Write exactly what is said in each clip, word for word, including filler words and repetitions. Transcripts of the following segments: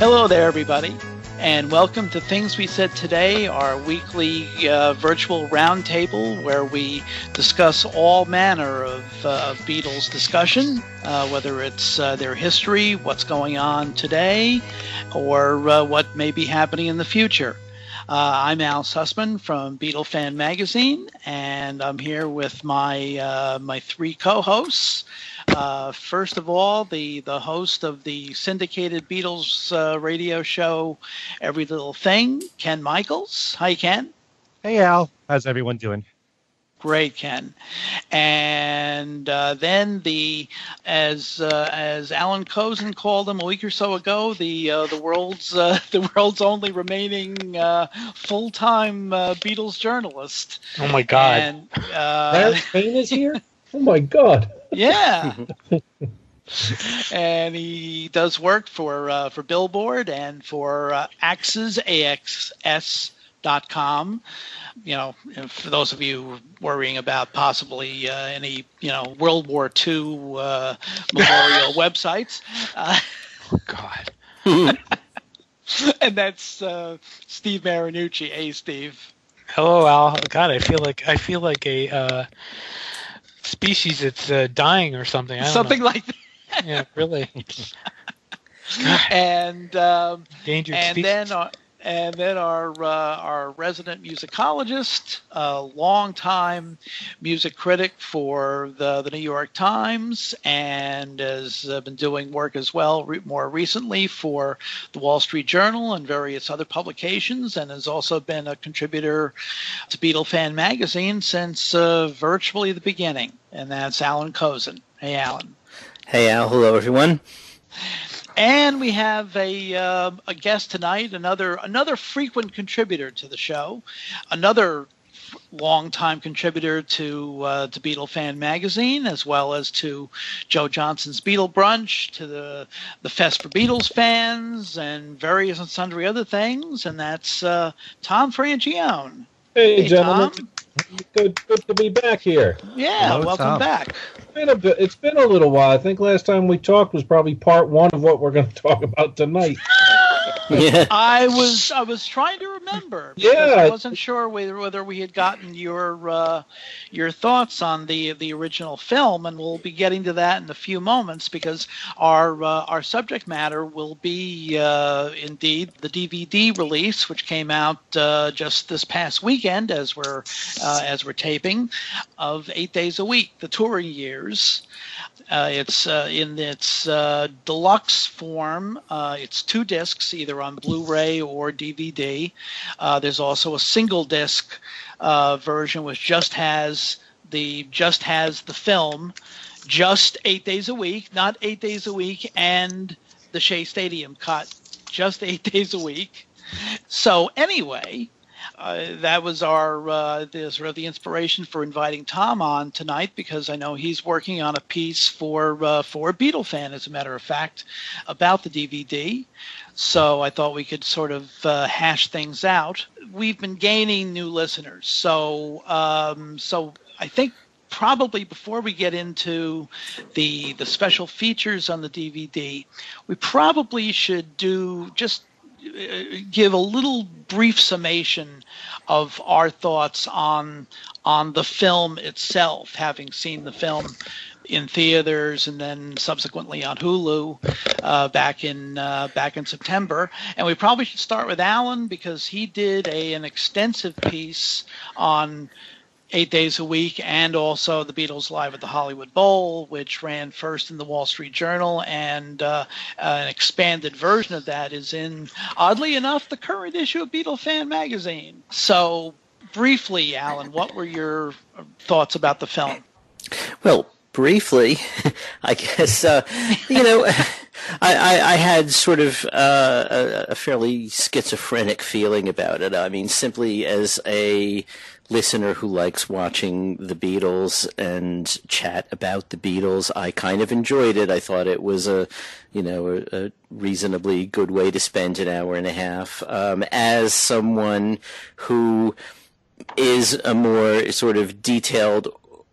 Hello there, everybody, and welcome to Things We Said Today, our weekly uh, virtual roundtable where we discuss all manner of uh, Beatles discussion, uh, whether it's uh, their history, what's going on today, or uh, what may be happening in the future. Uh, I'm Al Sussman from Beatle Fan Magazine, and I'm here with my uh, my three co-hosts. Uh, first of all, the, the host of the syndicated Beatles uh, radio show, Every Little Thing, Ken Michaels. Hi, Ken. Hey, Al. How's everyone doing? Great, Ken. And uh, then the, as uh, as Allan Kozinn called him a week or so ago, the uh, the world's uh, the world's only remaining uh, full time uh, Beatles journalist. Oh my God! And, uh, that Spain is here. Oh my God! Yeah. And he does work for uh, for Billboard and for uh, A X S, A X S. Dot com, you know, for those of you worrying about possibly uh, any, you know, World War Two uh, memorial websites. Uh, oh God! And that's uh, Steve Marinucci. Hey, Steve. Hello, Al. God, I feel like I feel like a uh, species that's uh, dying or something. I don't something know. Like that. Yeah, really. and um, endangered and species. Then. Uh, And then our uh, our resident musicologist, a longtime music critic for the, the New York Times, and has uh, been doing work as well re- more recently for the Wall Street Journal and various other publications, and has also been a contributor to Beatle Fan Magazine since uh, virtually the beginning. And that's Allan Kozinn. Hey, Allan. Hey, Al. Hello, everyone. And we have a uh, a guest tonight, another another frequent contributor to the show, another f- longtime contributor to uh, to Beatle Fan Magazine, as well as to Joe Johnson's Beatle Brunch, to the the Fest for Beatles fans, and various and sundry other things. And that's uh, Tom Frangione. Hey, hey gentlemen. Tom. Good, good to be back here. Yeah, hello, welcome Tom. Back. It's been, a bit, it's been a little while. I think last time we talked was probably part one of what we're going to talk about tonight. Yeah. I was I was trying to remember. Yeah, I wasn't sure whether, whether we had gotten your uh, your thoughts on the the original film, and we'll be getting to that in a few moments because our uh, our subject matter will be uh, indeed the D V D release, which came out uh, just this past weekend as we're uh, as we're taping, of Eight Days a Week, the touring years. Uh, it's uh, in its uh, deluxe form. Uh, it's two discs, either on Blu-ray or D V D. Uh, there's also a single disc uh, version, which just has the just has the film, just Eight Days a Week, not Eight Days a Week, and the Shea Stadium cut, just Eight Days a Week. So anyway. Uh, that was our uh, the, sort of the inspiration for inviting Tom on tonight, because I know he's working on a piece for uh, for a Beatle Fan, as a matter of fact, about the D V D. So I thought we could sort of uh, hash things out. We've been gaining new listeners, so um, so I think. Probably before we get into the the special features on the D V D, we probably should do just give a little brief summation of our thoughts on on the film itself, having seen the film in theaters and then subsequently on Hulu uh, back in uh, back in September. And we probably should start with Allan, because he did a an extensive piece on Eight Days a Week, and also the Beatles Live at the Hollywood Bowl, which ran first in the Wall Street Journal, and uh, an expanded version of that is in, oddly enough, the current issue of Beatle Fan Magazine. So, briefly, Allan, what were your thoughts about the film? Well, briefly, I guess, uh, you know, I, I, I had sort of uh, a, a fairly schizophrenic feeling about it. I mean, simply as a listener who likes watching the Beatles and chat about the Beatles, I kind of enjoyed it. I thought it was a, you know, a, a reasonably good way to spend an hour and a half. Um, as someone who is a more sort of detailed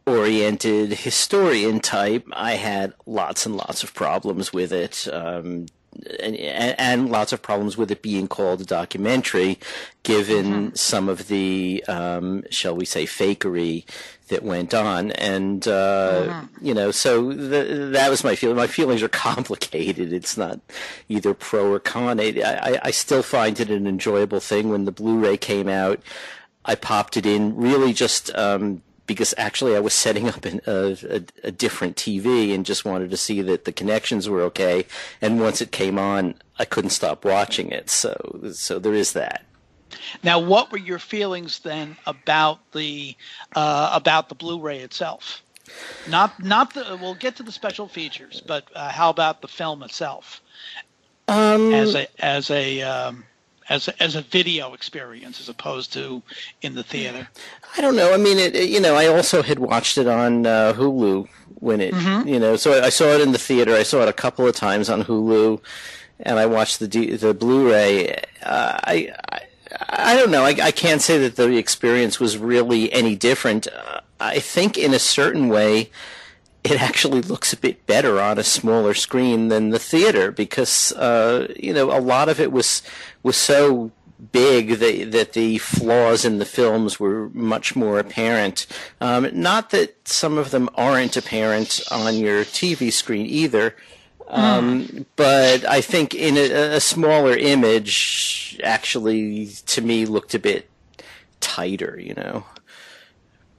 oriented historian type, I had lots and lots of problems with it. Um, and, and lots of problems with it being called a documentary, given mm-hmm. some of the, um, shall we say, fakery that went on. And, uh, mm-hmm. you know, so th that was my feeling. My feelings are complicated. It's not either pro or con. I, I, I still find it an enjoyable thing. When the Blu-ray came out, I popped it in really just um, because actually I was setting up an, a, a, a different T V and just wanted to see that the connections were okay. And once it came on, I couldn't stop watching it. So, so there is that. Now, what were your feelings then about the uh, about the Blu-ray itself? Not not the. We'll get to the special features, but uh, how about the film itself? Um, as a as a. Um, As a, as a video experience, as opposed to in the theater. I don't know. I mean, it, it, you know, I also had watched it on uh, Hulu when it, mm-hmm. you know, so I saw it in the theater. I saw it a couple of times on Hulu, and I watched the D the Blu-ray. Uh, I, I I don't know. I, I can't say that the experience was really any different. Uh, I think in a certain way, it actually looks a bit better on a smaller screen than the theater, because uh, you know, a lot of it was was so big that, that the flaws in the films were much more apparent. Um, not that some of them aren't apparent on your T V screen either, um, mm. but I think in a, a smaller image, actually, to me, looked a bit tighter. You know,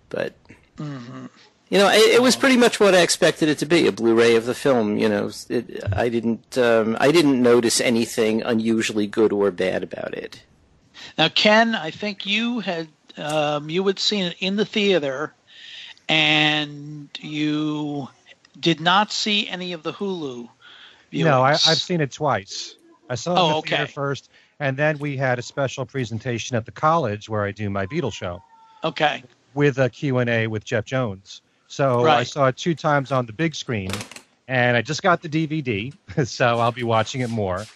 but. Mm-hmm. You know, it, it was pretty much what I expected it to be—a Blu-ray of the film. You know, it, I didn't, um, I didn't notice anything unusually good or bad about it. Now, Ken, I think you had, um, you had seen it in the theater, and you did not see any of the Hulu viewings. No, I, I've seen it twice. I saw it oh, in the okay. theater first, and then we had a special presentation at the college where I do my Beatle show. Okay. With a Q and A with Jeff Jones. So right. I saw it two times on the big screen, and I just got the D V D, so I'll be watching it more.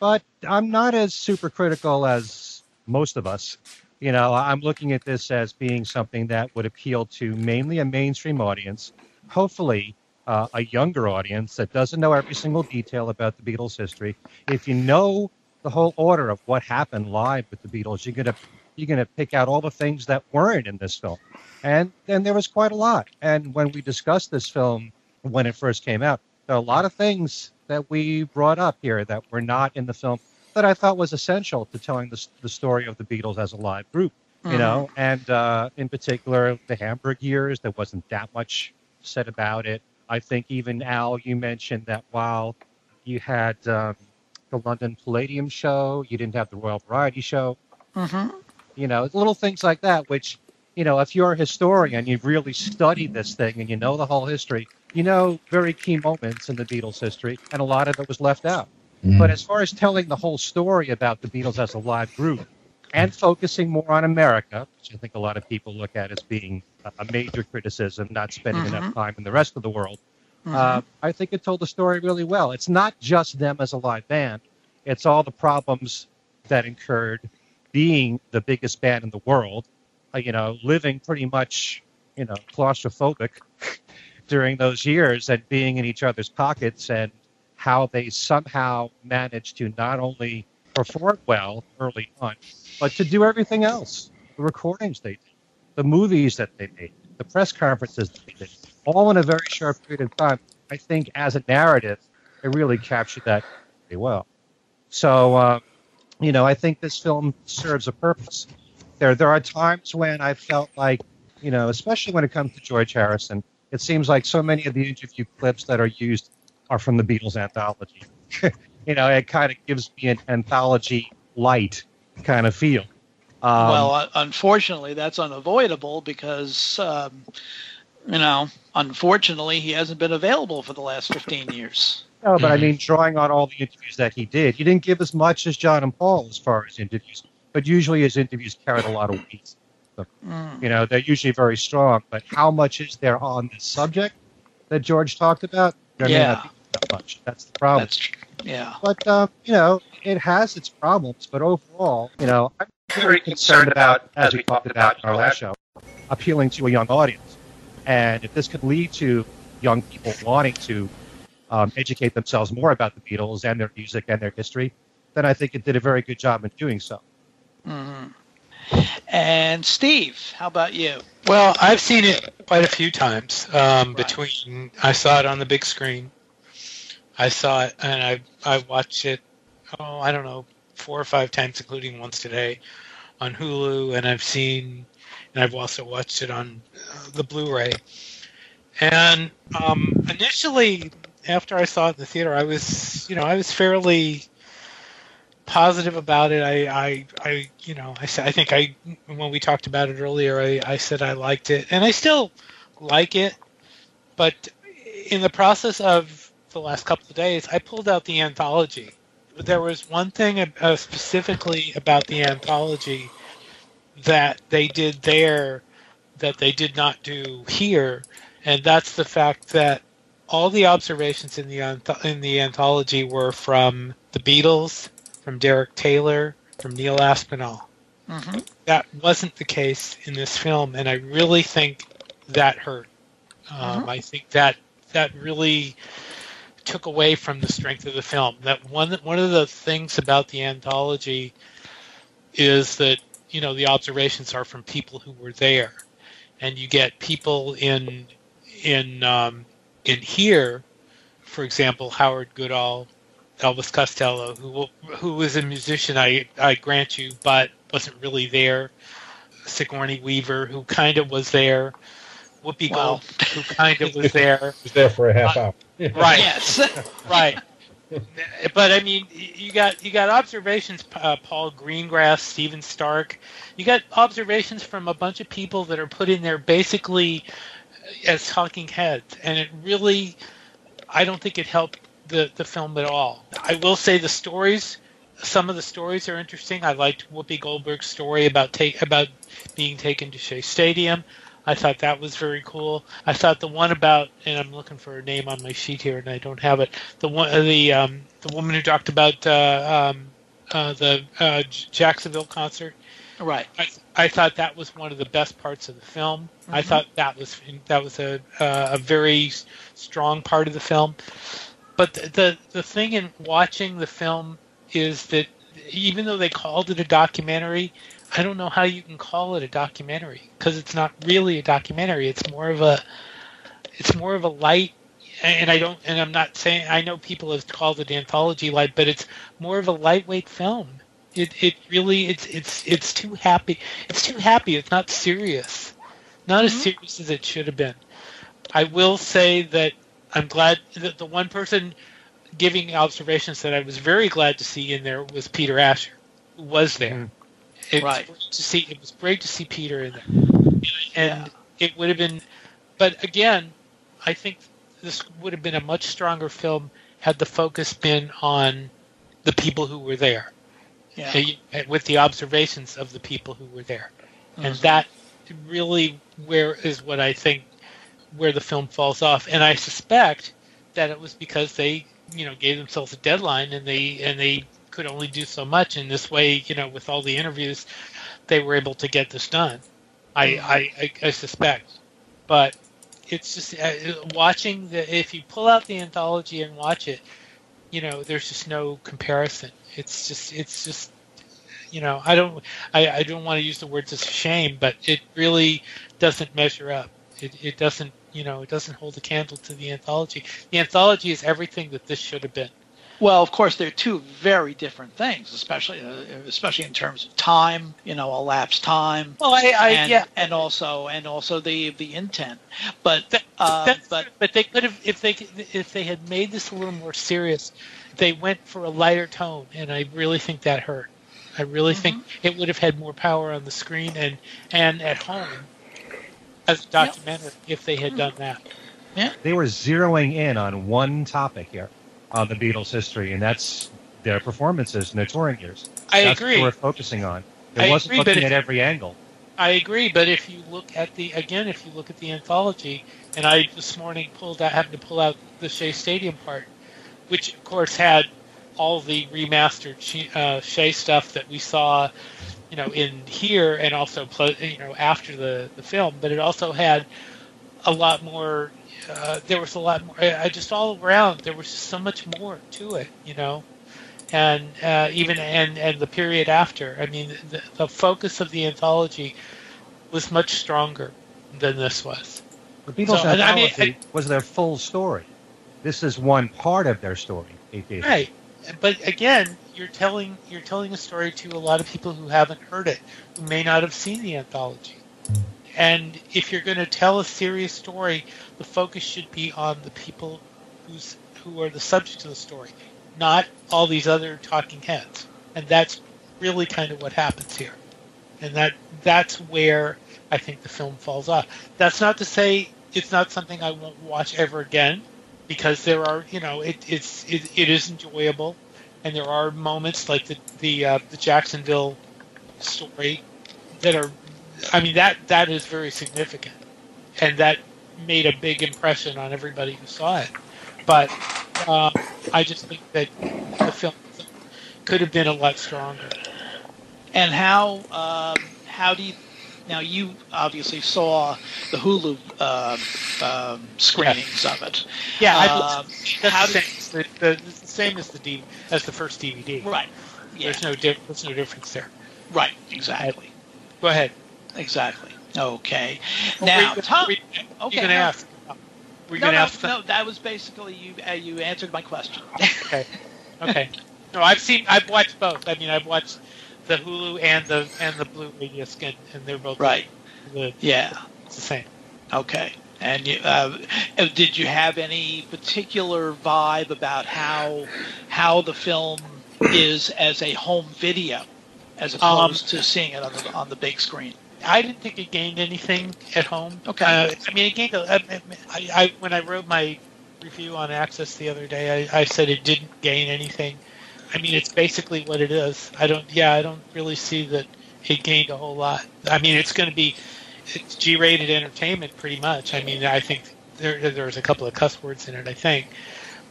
But I'm not as super critical as most of us. You know, I'm looking at this as being something that would appeal to mainly a mainstream audience, hopefully uh, a younger audience that doesn't know every single detail about the Beatles' history. If you know the whole order of what happened live with the Beatles, you're going to you're going to pick out all the things that weren't in this film. And then there was quite a lot. And when we discussed this film, when it first came out, there are a lot of things that we brought up here that were not in the film that I thought was essential to telling the, the story of the Beatles as a live group, you mm. know, and uh, in particular, the Hamburg years, there wasn't that much said about it. I think even Al, you mentioned that while you had um, the London Palladium show, you didn't have the Royal Variety show, mm-hmm. you know, little things like that, which, you know, if you're a historian, you've really studied this thing and you know the whole history, you know very key moments in the Beatles' history, and a lot of it was left out. Mm. But as far as telling the whole story about the Beatles as a live group and focusing more on America, which I think a lot of people look at as being a major criticism, not spending mm-hmm. enough time in the rest of the world, mm-hmm. uh, I think it told the story really well. It's not just them as a live band. It's all the problems that incurred being the biggest band in the world, you know, living pretty much, you know, claustrophobic during those years and being in each other's pockets, and how they somehow managed to not only perform well early on, but to do everything else. The recordings they did, the movies that they made, the press conferences they did, all in a very short period of time. I think as a narrative, it really captured that pretty well. So, uh, you know, I think this film serves a purpose. There, there are times when I felt like, you know, especially when it comes to George Harrison, it seems like so many of the interview clips that are used are from the Beatles anthology. You know, it kind of gives me an anthology light kind of feel. Um, well, uh, unfortunately, that's unavoidable because, um, you know, unfortunately, he hasn't been available for the last fifteen years. No, but I mean, drawing on all the interviews that he did, he didn't give as much as John and Paul as far as interviews. But usually his interviews carried a lot of weight. So, mm. you know, they're usually very strong. But how much is there on this subject that George talked about? There yeah. may not be that much. That's the problem. That's true. Yeah. But, um, you know, it has its problems. But overall, you know, I'm very concerned about, as we talked about in our last show, appealing to a young audience. And if this could lead to young people wanting to um, educate themselves more about the Beatles and their music and their history, then I think it did a very good job in doing so. Mm-hmm. And Steve, how about you? Well, I've seen it quite a few times. Um, right. Between I saw it on the big screen. I saw it, and I I watched it. Oh, I don't know, four or five times, including once today, on Hulu. And I've seen, and I've also watched it on the Blu-ray. And um, initially, after I saw it in the theater, I was, you know, I was fairly positive about it. I, I, I you know, I said, I think I, when we talked about it earlier, I, I said I liked it, and I still like it. But in the process of the last couple of days, I pulled out the anthology. There was one thing uh, specifically about the anthology that they did there that they did not do here, and that's the fact that all the observations in the in the anthology were from the Beatles, from Derek Taylor, from Neil Aspinall. Mm-hmm. That wasn't the case in this film, and I really think that hurt. Um, mm-hmm. I think that that really took away from the strength of the film. That one one of the things about the anthology is that, you know, the observations are from people who were there, and you get people in in um, in here, for example, Howard Goodall, Elvis Costello, who who was a musician, I I grant you, but wasn't really there. Sigourney Weaver, who kind of was there. Whoopi Goldberg, wow. who kind of was there. was there for a half uh, hour. Right. Yes. Right. But I mean, you got you got observations. Uh, Paul Greengrass, Stephen Stark. You got observations from a bunch of people that are put in there basically as talking heads, and it really, I don't think it helped the the film at all. I will say the stories. Some of the stories are interesting. I liked Whoopi Goldberg's story about take about being taken to Shea Stadium. I thought that was very cool. I thought the one about, and I'm looking for her name on my sheet here, and I don't have it. The one, the um, the woman who talked about uh, um, uh, the uh, Jacksonville concert. Right. I, I thought that was one of the best parts of the film. Mm-hmm. I thought that was that was a uh, a very strong part of the film. But the, the the thing in watching the film is that even though they called it a documentary, I don't know how you can call it a documentary, because it's not really a documentary. It's more of a, it's more of a light, and I don't, and I'm not saying, I know people have called it anthology light, but it's more of a lightweight film. It it really, it's it's it's too happy. It's too happy. It's not serious, not as serious as it should have been. I will say that I'm glad that the one person giving observations that I was very glad to see in there was Peter Asher, who was there. Mm. It right. was great to see, it was great to see Peter in there, and yeah. it would have been. But again, I think this would have been a much stronger film had the focus been on the people who were there, yeah. and, with the observations of the people who were there, mm-hmm. and that really where is what I think where the film falls off. And I suspect that it was because they, you know, gave themselves a deadline, and they and they. could only do so much in this way, you know, with all the interviews, they were able to get this done. I I, I suspect, but it's just uh, watching the. If you pull out the anthology and watch it, you know, there's just no comparison. It's just it's just, you know, I don't I, I don't want to use the word just shame, but it really doesn't measure up. It it doesn't you know it doesn't hold a candle to the anthology. The anthology is everything that this should have been. Well, of course, they're two very different things, especially uh, especially in terms of time, you know, elapsed time. Well, I, I and, yeah, and also and also the the intent. But uh, but but they could have if they if they had made this a little more serious, they went for a lighter tone, and I really think that hurt. I really mm-hmm. think it would have had more power on the screen and and at home as a documentary yep. if they had mm-hmm. done that. Yeah, they were zeroing in on one topic here. On the Beatles' history, and that's their performances and their touring years. I that's agree. That's what we're focusing on. It I wasn't agree, looking at if, every angle. I agree, but if you look at the again, if you look at the anthology, and I this morning pulled out, happened to pull out the Shea Stadium part, which of course had all the remastered uh, Shea stuff that we saw, you know, in here and also you know after the the film, but it also had a lot more. Uh, there was a lot more. I just all around there was so much more to it, you know, and uh, even and, and the period after. I mean, the, the focus of the anthology was much stronger than this was. The Beatles so, anthology I mean, I, was their full story. This is one part of their story. Right, but again, you're telling you're telling a story to a lot of people who haven't heard it, who may not have seen the anthology. And if you're going to tell a serious story, the focus should be on the people who's, who are the subject of the story, not all these other talking heads. And that's really kind of what happens here. And that that's where I think the film falls off. That's not to say it's not something I won't watch ever again, because there are, you know, it, it's it, it is enjoyable, and there are moments like the the, uh, the Jacksonville story that are. I mean, that, that is very significant, and that made a big impression on everybody who saw it. But uh, I just think that the film could have been a lot stronger. And how uh, how do you – now, you obviously saw the Hulu uh, uh, screenings yeah. of it. Yeah, uh, I, how the, same, the, the, the same as the D, as the first D V D. Right. Yeah. There's no di- There's no difference there. Right, exactly. I, go ahead. Exactly. Okay. Now, Tom. Okay. You're going to ask. We're going to ask. No, that was basically you. Uh, you answered my question. Okay. Okay. No, I've seen. I've watched both. I mean, I've watched the Hulu and the and the Blu-ray disc, and, and they're both right. The, yeah. It's the same. Okay. And you, uh, did you have any particular vibe about how how the film is as a home video, as opposed um, to seeing it on the on the big screen? I didn't think it gained anything at home. Okay. Uh, I mean, it gained. A, I, I, when I wrote my review on A X S the other day, I, I said it didn't gain anything. I mean, it's basically what it is. I don't. Yeah, I don't really see that it gained a whole lot. I mean, it's going to be it's G-rated entertainment, pretty much. I mean, I think there there's a couple of cuss words in it, I think,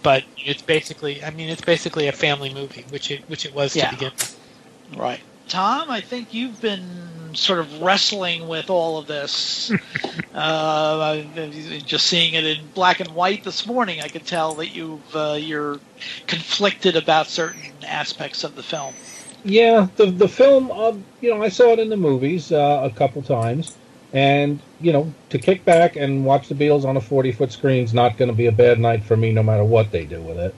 but it's basically. I mean, it's basically a family movie, which it which it was yeah. to begin with. Right, Tom. I think you've been. Sort of wrestling with all of this. uh, just seeing it in black and white this morning, I could tell that you've uh, you're conflicted about certain aspects of the film. Yeah, the the film. Uh, you know, I saw it in the movies uh, a couple times, and you know, to kick back and watch the Beatles on a forty-foot screen is not going to be a bad night for me, no matter what they do with it.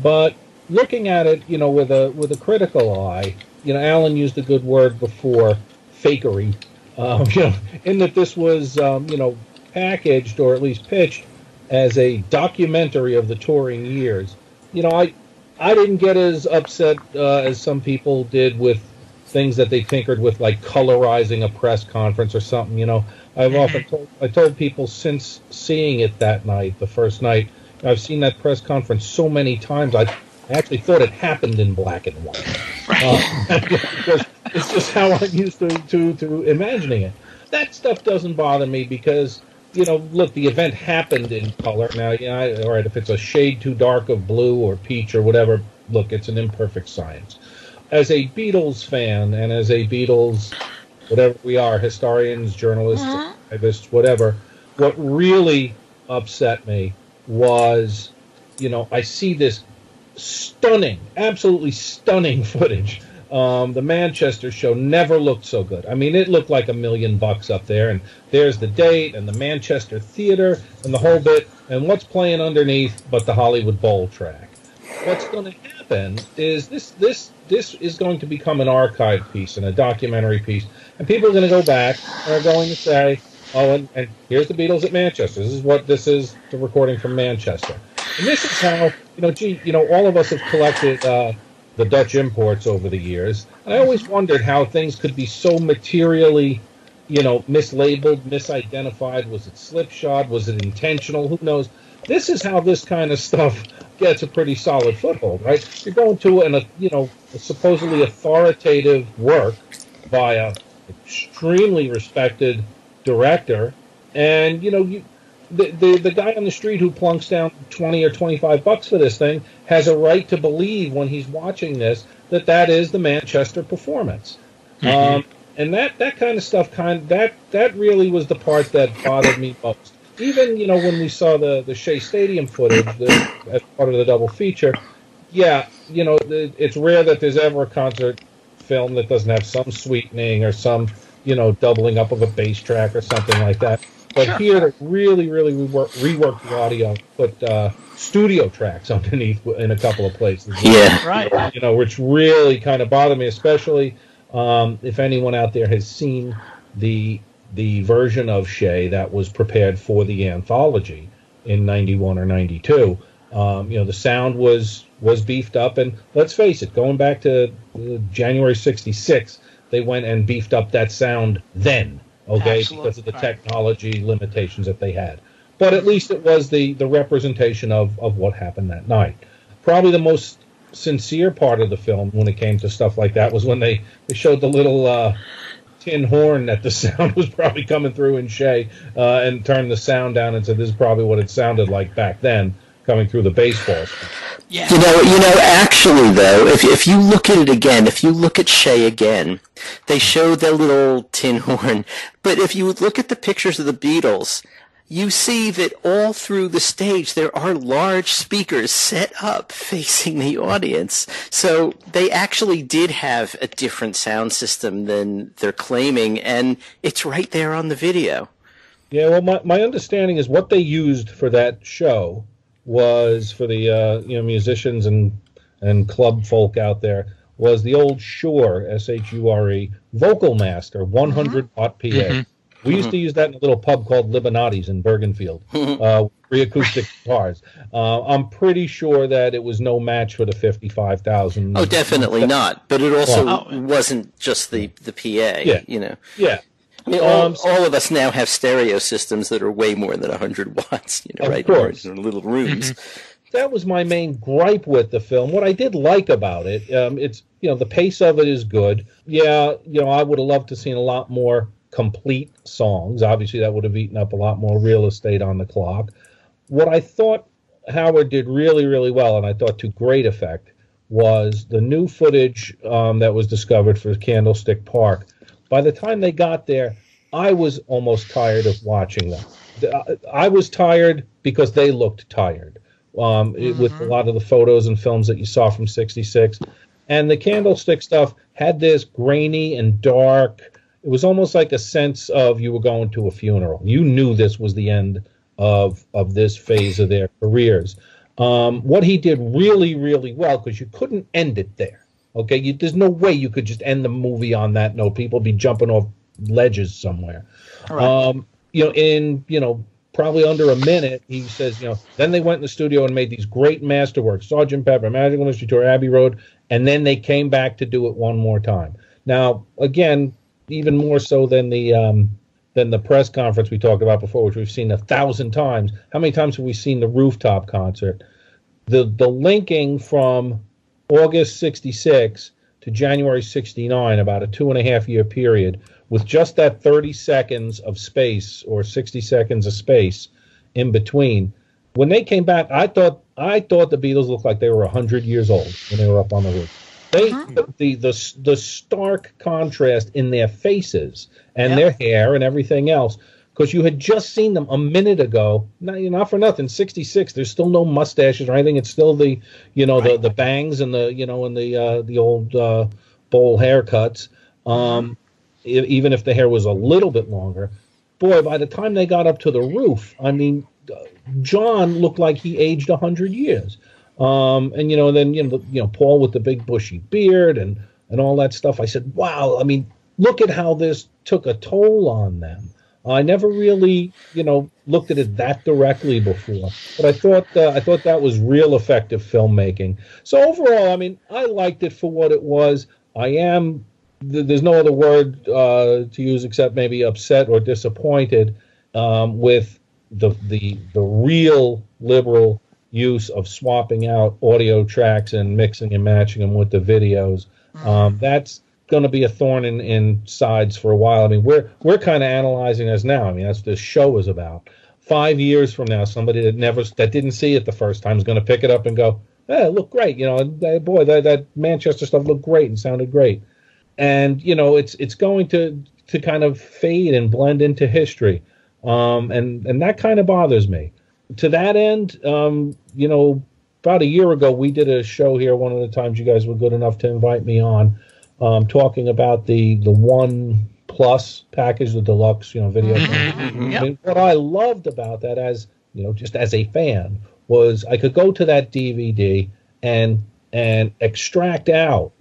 But looking at it, you know, with a with a critical eye, you know, Alan used a good word before. Fakery, um, you know, in that this was, um, you know, packaged or at least pitched as a documentary of the touring years. You know, I, I didn't get as upset uh, as some people did with things that they tinkered with, like colorizing a press conference or something. You know, I've often told, I told people since seeing it that night, the first night, I've seen that press conference so many times. I actually thought it happened in black and white. Uh, because it's just how I'm used to, to, to imagining it. That stuff doesn't bother me because, you know, look, the event happened in color. Now, you know, I, all right, if it's a shade too dark of blue or peach or whatever, look, it's an imperfect science. As a Beatles fan and as a Beatles, whatever we are, historians, journalists, mm-hmm. archivists, whatever, what really upset me was, you know, I see this stunning, absolutely stunning footage. Um, the Manchester show never looked so good. I mean, it looked like a million bucks up there, and there's the date, and the Manchester Theater, and the whole bit, and what's playing underneath but the Hollywood Bowl track. What's going to happen is this this this is going to become an archive piece and a documentary piece, and people are going to go back and are going to say, oh, and, and here's the Beatles at Manchester. This is what this is, the recording from Manchester. And this is how, you know, gee, you know, all of us have collected... Uh, the Dutch imports over the years. And I always wondered how things could be so materially, you know, mislabeled, misidentified. Was it slipshod? Was it intentional? Who knows? This is how this kind of stuff gets a pretty solid foothold, right? You're going to an, a, you know, a supposedly authoritative work by an extremely respected director. And, you know, you, the, the the guy on the street who plunks down twenty or twenty-five bucks for this thing has a right to believe when he's watching this that that is the Manchester performance. Mm-hmm. Um, and that, that kind of stuff, kind of, that, that really was the part that bothered me most. even, you know, when we saw the, the Shea Stadium footage the, as part of the double feature, yeah, you know, the, it's rare that there's ever a concert film that doesn't have some sweetening or some, you know, doubling up of a bass track or something like that. But sure. Here, they really, really rework, reworked the audio, put uh, studio tracks underneath in a couple of places. Yeah, right. You know, which really kind of bothered me, especially um, if anyone out there has seen the the version of Shea that was prepared for the anthology in ninety-one or ninety-two. Um, you know, the sound was was beefed up, and let's face it, going back to January sixty-six, they went and beefed up that sound then. Okay, absolutely. Because of the technology limitations that they had. But at least it was the, the representation of, of what happened that night. Probably the most sincere part of the film when it came to stuff like that was when they, they showed the little uh, tin horn that the sound was probably coming through in Shea uh, and turned the sound down and said, this is probably what it sounded like back then coming through the baseball. Yeah. You know, you know. Actually, though, if if you look at it again, if you look at Shea again, they show their little tin horn. But if you look at the pictures of the Beatles, you see that all through the stage there are large speakers set up facing the audience. So they actually did have a different sound system than they're claiming, and it's right there on the video. Yeah. Well, my my understanding is what they used for that show was for the uh, you know musicians and and club folk out there was the old Shure S H U R E Vocal Master one hundred mm-hmm. watt P A. Mm-hmm. We used mm-hmm. to use that in a little pub called Libonati's in Bergenfield, uh, with three acoustic guitars. Uh, I'm pretty sure that it was no match for the fifty-five thousand. Oh, definitely that, not. But it also oh. wasn't just the the P A. Yeah. You know. Yeah. I mean, all, um, so, all of us now have stereo systems that are way more than one hundred watts, you know, right? Course. In our little rooms. That was my main gripe with the film. What I did like about it, um, it's, you know, the pace of it is good. Yeah, you know, I would have loved to have seen a lot more complete songs. Obviously, that would have eaten up a lot more real estate on the clock. What I thought Howard did really, really well, and I thought to great effect, was the new footage um, that was discovered for Candlestick Park. By the time they got there, I was almost tired of watching them. I was tired because they looked tired um, mm-hmm. with a lot of the photos and films that you saw from sixty-six. And the Candlestick stuff had this grainy and dark. It was almost like a sense of you were going to a funeral. You knew this was the end of, of this phase of their careers. Um, what he did really, really well, because you couldn't end it there. Okay, you, there's no way you could just end the movie on that note. People be jumping off ledges somewhere. All right. Um, you know, in you know probably under a minute, he says, you know, then they went in the studio and made these great masterworks, Sergeant Pepper, Magical Mystery Tour, Abbey Road, and then they came back to do it one more time. Now, again, even more so than the um, than the press conference we talked about before, which we've seen a thousand times. How many times have we seen the rooftop concert? The the linking from August sixty-six to January sixty-nine, about a two and a half year period, with just that thirty seconds of space or sixty seconds of space in between. When they came back, I thought I thought the Beatles looked like they were a hundred years old when they were up on the roof. They uh-huh. the, the the stark contrast in their faces and yep. their hair and everything else, because you had just seen them a minute ago. Not, not for nothing. sixty-six. There's still no mustaches or anything. It's still the, you know, right. the, the bangs and the, you know, and the uh, the old uh, bowl haircuts. Um, even if the hair was a little bit longer, boy, by the time they got up to the roof, I mean, John looked like he aged a hundred years. Um, and you know, then you know, the, you know, Paul with the big bushy beard and and all that stuff. I said, wow. I mean, look at how this took a toll on them. I never really, you know, looked at it that directly before, but I thought uh, I thought that was real effective filmmaking. So overall, I mean, I liked it for what it was. I am, th- there's no other word uh, to use except maybe upset or disappointed um, with the the the real liberal use of swapping out audio tracks and mixing and matching them with the videos. Um, that's going to be a thorn in, in sides for a while. I mean, we're we're kind of analyzing this now. I mean, that's what this show is about. Five years from now, somebody that never that didn't see it the first time is going to pick it up and go, "Hey, it looked great, you know, and, boy, that, that Manchester stuff looked great and sounded great." And you know, it's it's going to to kind of fade and blend into history. Um, and, and that kind of bothers me. To that end, um, you know, about a year ago, we did a show here. One of the times you guys were good enough to invite me on, um, talking about the, the one plus package, the deluxe, you know, video. Mm-hmm. Yep. I mean, what I loved about that as, you know, just as a fan was I could go to that D V D and, and extract out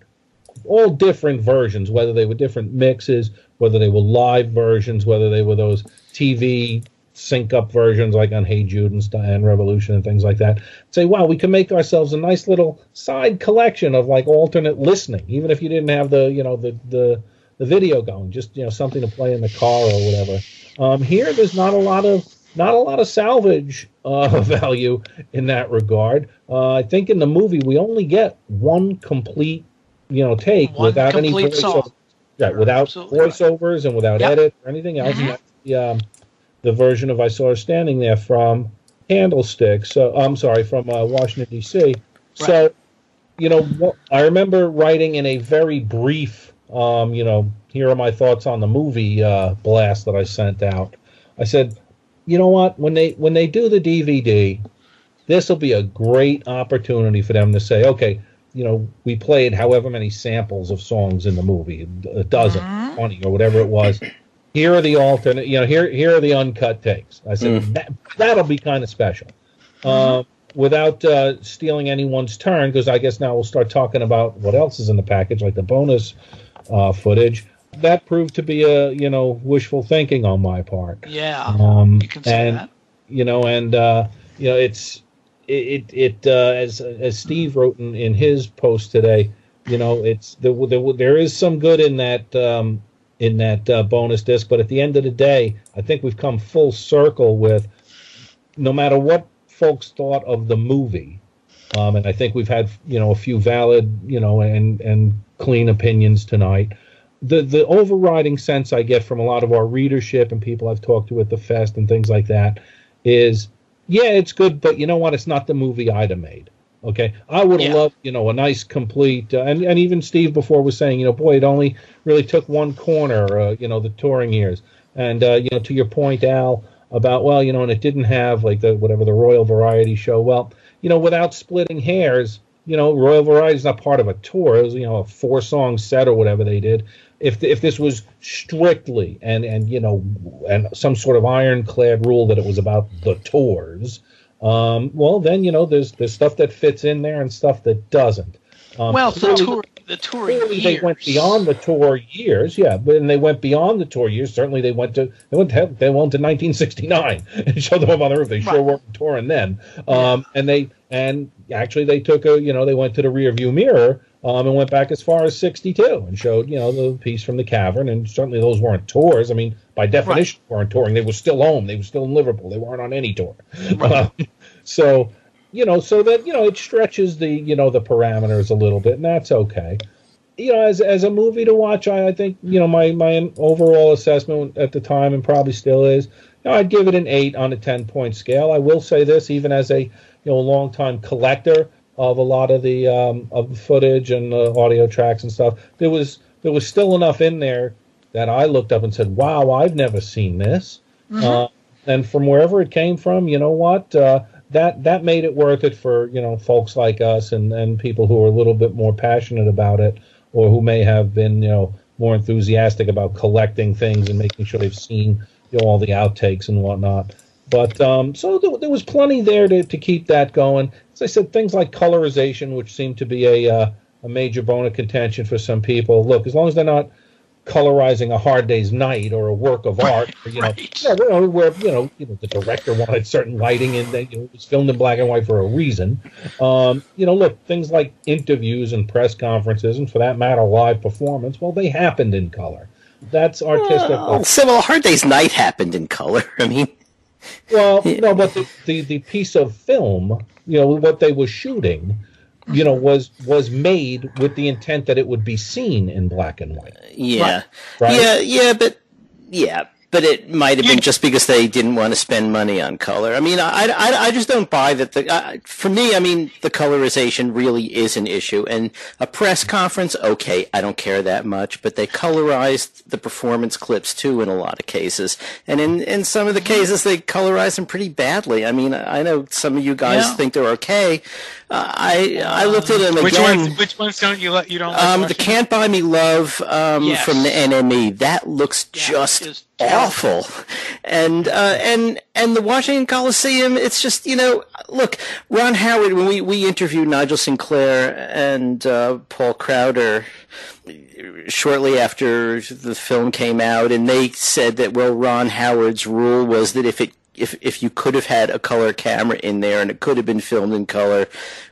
all different versions, whether they were different mixes, whether they were live versions, whether they were those T V sync-up versions like on Hey Jude and, and Revolution and things like that. Say, wow, we can make ourselves a nice little side collection of like alternate listening, even if you didn't have the, you know, the the, the video going, just, you know, something to play in the car or whatever. Um, here, there's not a lot of not a lot of salvage uh, value in that regard. Uh, I think in the movie we only get one complete, you know, take one without any voiceovers, yeah, without voiceovers right. and without yep. edit or anything else. Mm-hmm. That's the, um, the version of I Saw Her Standing There from Candlestick. So I'm sorry, from uh, Washington, D C. Right. So, you know, what, I remember writing in a very brief, um, you know, here are my thoughts on the movie uh, blast that I sent out. I said, you know what, when they when they do the D V D, this will be a great opportunity for them to say, okay, you know, we played however many samples of songs in the movie, a dozen, uh-huh. twenty, or whatever it was. Here are the alternate, you know, here here are the uncut takes. I said, mm. that, that'll be kind of special. Uh, without uh, stealing anyone's turn, because I guess now we'll start talking about what else is in the package, like the bonus uh, footage. That proved to be a, you know, wishful thinking on my part. Yeah, um, you can see and, that. You know, and, uh, you know, it's... It it uh, as as Steve wrote in, in his post today, you know, it's there there, there is some good in that um, in that uh, bonus disc, but at the end of the day, I think we've come full circle with no matter what folks thought of the movie, um, and I think we've had you know a few valid you know and and clean opinions tonight. The the overriding sense I get from a lot of our readership and people I've talked to at the fest and things like that is, yeah, it's good, but you know what? It's not the movie I'd have made. Okay, I would have yeah. loved, you know, a nice complete, uh, and and even Steve before was saying, you know, boy, it only really took one corner, uh, you know, the touring years, and uh, you know, to your point, Al, about well, you know, and it didn't have like the whatever the Royal Variety Show. Well, you know, without splitting hairs, you know, Royal Variety is not part of a tour. It was you know a four song set or whatever they did. If if this was strictly and, and you know and some sort of ironclad rule that it was about the tours, um, well then you know there's there's stuff that fits in there and stuff that doesn't. Um, well, the tour the tour years they went beyond the tour years, yeah, but and they went beyond the tour years. Certainly they went to they went to they went to nineteen sixty-nine and showed them up on the roof. They sure right. weren't touring then, um, and they and actually they took a you know they went to the rearview mirror. Um, and went back as far as sixty-two and showed, you know, the piece from the Cavern. And certainly those weren't tours. I mean, by definition, right. weren't touring. They were still home. They were still in Liverpool. They weren't on any tour. Right. Um, so, you know, so that, you know, it stretches the, you know, the parameters a little bit. And that's okay. You know, as as a movie to watch, I, I think, you know, my, my overall assessment at the time and probably still is, you know, I'd give it an eight on a ten-point scale. I will say this, even as a, you know, long-time collector of a lot of the um, of the footage and the audio tracks and stuff, there was there was still enough in there that I looked up and said, "Wow, I've never seen this." Mm-hmm. Uh, and from wherever it came from, you know what? Uh, that that made it worth it for you know folks like us and, and people who are a little bit more passionate about it, or who may have been you know more enthusiastic about collecting things and making sure they've seen you know, all the outtakes and whatnot. But um, so th- there was plenty there to, to keep that going. As I said, things like colorization, which seemed to be a uh, a major bone of contention for some people. Look, as long as they're not colorizing A Hard Day's Night or a work of art, or, you, right. know, you know, where you know, you know the director wanted certain lighting and you know, it was filmed in black and white for a reason. Um, you know, look, things like interviews and press conferences, and for that matter, live performance. Well, they happened in color. That's artistic. Well, so A Hard Day's Night happened in color. I mean. Well, no, but the, the, the piece of film, you know, what they were shooting, you know, was was made with the intent that it would be seen in black and white. Yeah. Right? Yeah, yeah, but, yeah. But it might have been just because they didn't want to spend money on color. I mean, I, I, I just don't buy that. The uh, for me, I mean, the colorization really is an issue. And a press conference, okay, I don't care that much. But they colorized the performance clips, too, in a lot of cases. And in, in some of the cases, they colorized them pretty badly. I mean, I know some of you guys yeah. think they're okay. Uh, I I looked at them which again. Ones, which ones don't you, you don't like? Um, the Can't Buy Me Love um, yes. from the N M E. That looks yeah, just... awful. And uh, and and the Washington Coliseum, it's just, you know, look, Ron Howard, when we, we interviewed Nigel Sinclair and uh, Paul Crowder shortly after the film came out, and they said that, well, Ron Howard's rule was that if it If if you could have had a color camera in there and it could have been filmed in color,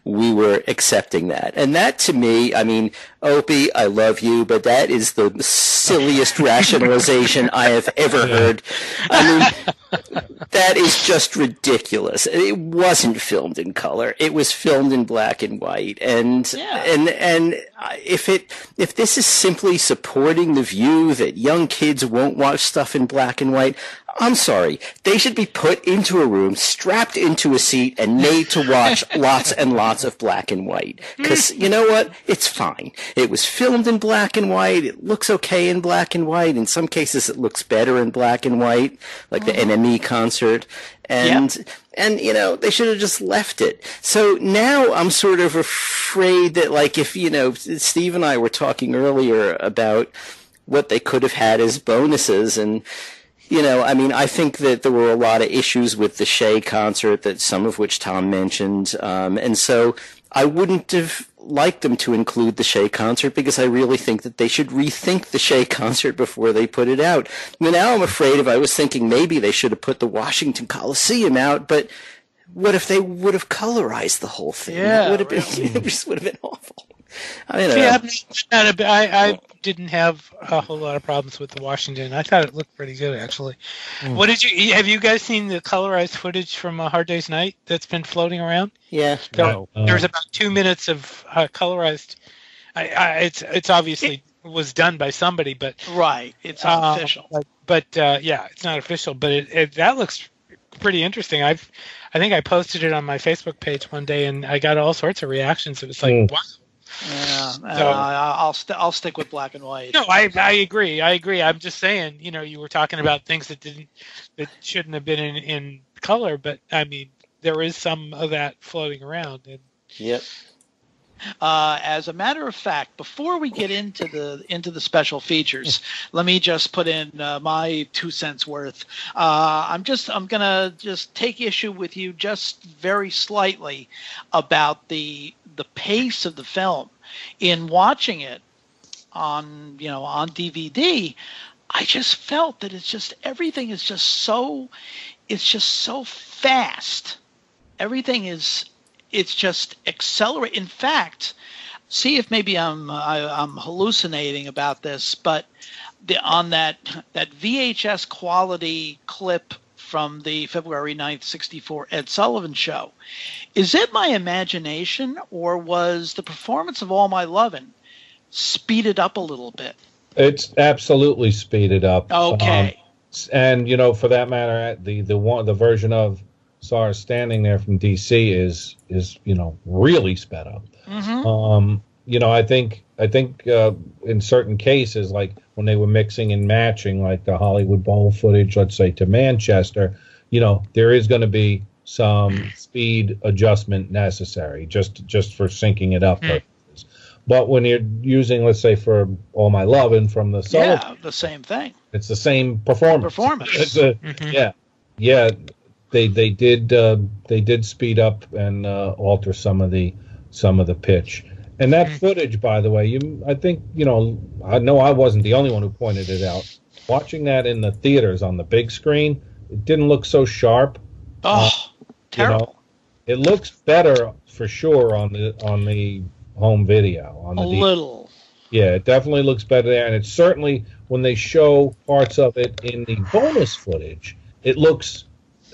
we were accepting that. And that, to me, I mean, Opie, I love you, but that is the silliest rationalization I have ever heard. I mean, that is just ridiculous. It wasn't filmed in color. It was filmed in black and white. And yeah. and and if it if this is simply supporting the view that young kids won't watch stuff in black and white, I'm sorry. They should be put into a room, strapped into a seat, and made to watch lots and lots of black and white. Because you know what? It's fine. It was filmed in black and white. It looks okay in black and white. In some cases, it looks better in black and white, like the N M E concert. And, yep. and, you know, they should have just left it. So now I'm sort of afraid that, like, if, you know, Steve and I were talking earlier about what they could have had as bonuses and... You know, I mean, I think that there were a lot of issues with the Shea concert, that some of which Tom mentioned, um, and so I wouldn't have liked them to include the Shea concert because I really think that they should rethink the Shea concert before they put it out. I mean, now I'm afraid if I was thinking maybe they should have put the Washington Coliseum out, but what if they would have colorized the whole thing? Yeah, it would have really. been, it just would have been awful. I don't know. Yeah, not a, I, I didn't have a whole lot of problems with the Washington. I thought it looked pretty good, actually. Mm. What did you? Have you guys seen the colorized footage from A Hard Day's Night that's been floating around? Yeah. So, no. There's about two minutes of uh, colorized. I, I, it's it's obviously it, was done by somebody, but right, it's not uh, official. But, but uh, yeah, it's not official. But it, it, that looks pretty interesting. I've I think I posted it on my Facebook page one day, and I got all sorts of reactions. It was like mm. wow. Yeah, so, uh, I'll st- I'll stick with black and white. No, I I agree. I agree. I'm just saying, you know, you were talking about things that didn't that shouldn't have been in, in color, but I mean, there is some of that floating around. And yep. Uh, as a matter of fact, before we get into the into the special features, let me just put in uh, my two cents worth. Uh, I'm just I'm gonna just take issue with you just very slightly about the the pace of the film. In watching it on you know on D V D, I just felt that it's just everything is just so it's just so fast. Everything is. It's just accelerate. In fact, see if maybe I'm I, I'm hallucinating about this, but the, on that that V H S quality clip from the February ninth, sixty-four Ed Sullivan Show, is it my imagination or was the performance of All My Lovin' speeded up a little bit? It's absolutely speeded up. Okay, um, and you know, for that matter, the the one the version of Star Standing There from D C is is you know really sped up. Mm-hmm. Um, you know, I think I think uh, in certain cases, like when they were mixing and matching, like the Hollywood Bowl footage, let's say, to Manchester, you know, there is going to be some speed adjustment necessary just just for syncing it up. Mm-hmm. But when you're using, let's say, for All My Lovin' from the solo, yeah, the same thing. It's the same performance. Performance. It's a, mm-hmm. Yeah, yeah. They they did uh, they did speed up and uh, alter some of the some of the pitch. And that footage, by the way, you I think you know I know I wasn't the only one who pointed it out. Watching that in the theaters on the big screen, it didn't look so sharp. Oh, uh, terrible! You know, it looks better for sure on the on the home video. On the a D V D. Little. Yeah, it definitely looks better there, and it's certainly when they show parts of it in the bonus footage, it looks.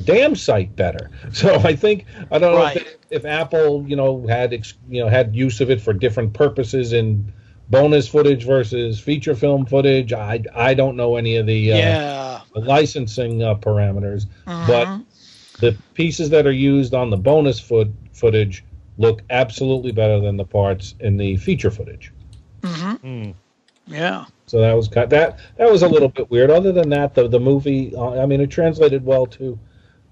Damn sight better. So I think I don't right. know if, if Apple, you know, had ex, you know had use of it for different purposes in bonus footage versus feature film footage. I, I don't know any of the, uh, yeah. the licensing uh, parameters, mm-hmm. but the pieces that are used on the bonus foot footage look absolutely better than the parts in the feature footage. Mm-hmm. Mm. Yeah. So that was kind of, that. That was a little bit weird. Other than that, the the movie, uh, I mean, it translated well to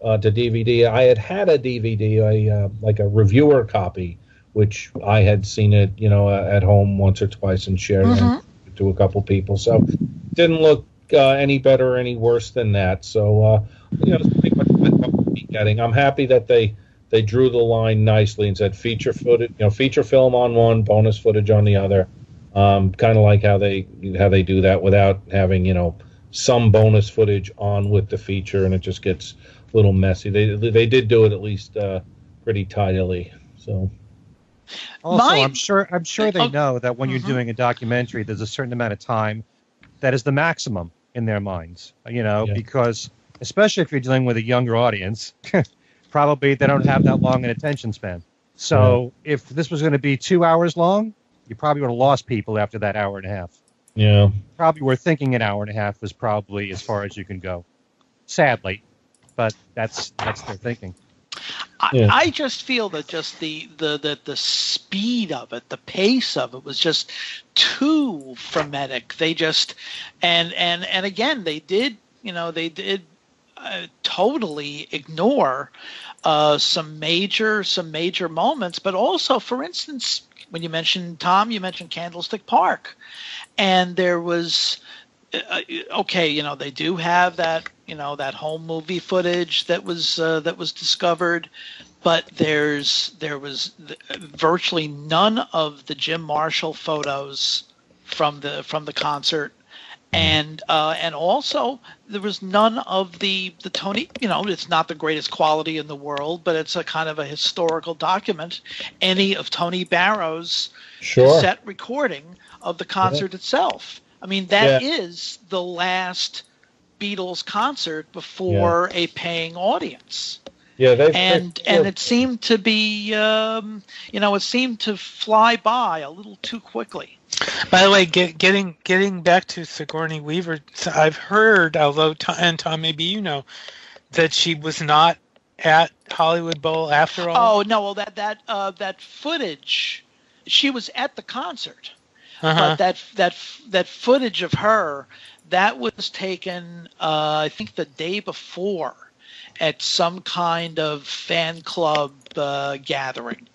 uh, to D V D. I had had a D V D, a uh, like a reviewer copy, which I had seen it, you know, uh, at home once or twice and shared mm-hmm. it to a couple people. So didn't look uh, any better or any worse than that. So uh, you know, pretty much what I'm getting. I'm happy that they they drew the line nicely and said feature footage, you know, feature film on one, bonus footage on the other. Um, kind of like how they how they do that without having, you know, some bonus footage on with the feature, and it just gets a little messy. They they did do it at least uh, pretty tidily. So also, My, I'm sure I'm sure they know that when you're mm-hmm. doing a documentary, there's a certain amount of time that is the maximum in their minds. You know, yeah. because especially if you're dealing with a younger audience, probably they don't have that long an attention span. So yeah. if this was going to be two hours long, you probably would have lost people after that hour and a half. Yeah. Probably were thinking an hour and a half was probably as far as you can go. Sadly. But that's that's their thinking. I, yeah. I just feel that just the, the, the, the speed of it, the pace of it was just too frenetic. They just and and, and again they did, you know, they did uh, totally ignore uh, some major some major moments, but also, for instance, when you mentioned, Tom, you mentioned Candlestick Park, and there was, uh, okay, you know, they do have that, you know, that home movie footage that was uh, that was discovered, but there's there was virtually none of the Jim Marshall photos from the from the concert, and uh, and also there was none of the the Tony, you know, it's not the greatest quality in the world, but it's a kind of a historical document. Any of Tony Barrow's sure. set recording of the concert yeah. itself. I mean, that yeah. is the last Beatles concert before yeah. a paying audience. Yeah, they've, and they've, and yeah. it seemed to be, um, you know, it seemed to fly by a little too quickly. By the way, get, getting getting back to Sigourney Weaver, I've heard, although Tom, and Tom, maybe you know, that she was not at Hollywood Bowl after all. Oh no, well that that uh, that footage, she was at the concert, uh-huh. but that that that footage of her that was taken, uh, I think, the day before, at some kind of fan club uh, gathering.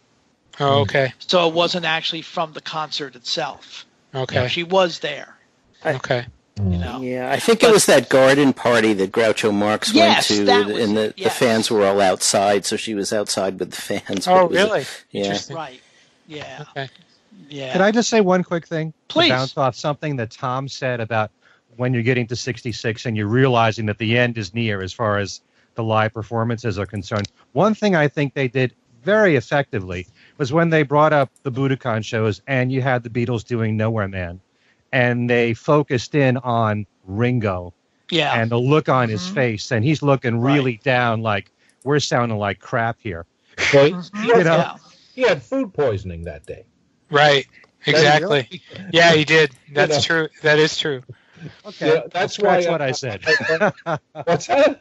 Oh, okay. So it wasn't actually from the concert itself. Okay. You know, she was there. I, okay. You know? Yeah, I think but, it was that garden party that Groucho Marx yes, went to, and the, yes. the fans were all outside, so she was outside with the fans. Oh, really? A, yeah. Right. Yeah. Okay. Yeah. Could I just say one quick thing? Please. To bounce off something that Tom said about when you're getting to sixty-six and you're realizing that the end is near as far as the live performances are concerned. One thing I think they did very effectively was when they brought up the Budokan shows and you had the Beatles doing Nowhere Man, and they focused in on Ringo yeah. and the look on mm-hmm. his face, and he's looking really right. down like, we're sounding like crap here. Well, you know? yeah. He had food poisoning that day. Right, exactly. Yeah, he did. That's you know. true. That is true. Okay, yeah, that's why, uh, what I said. What's that?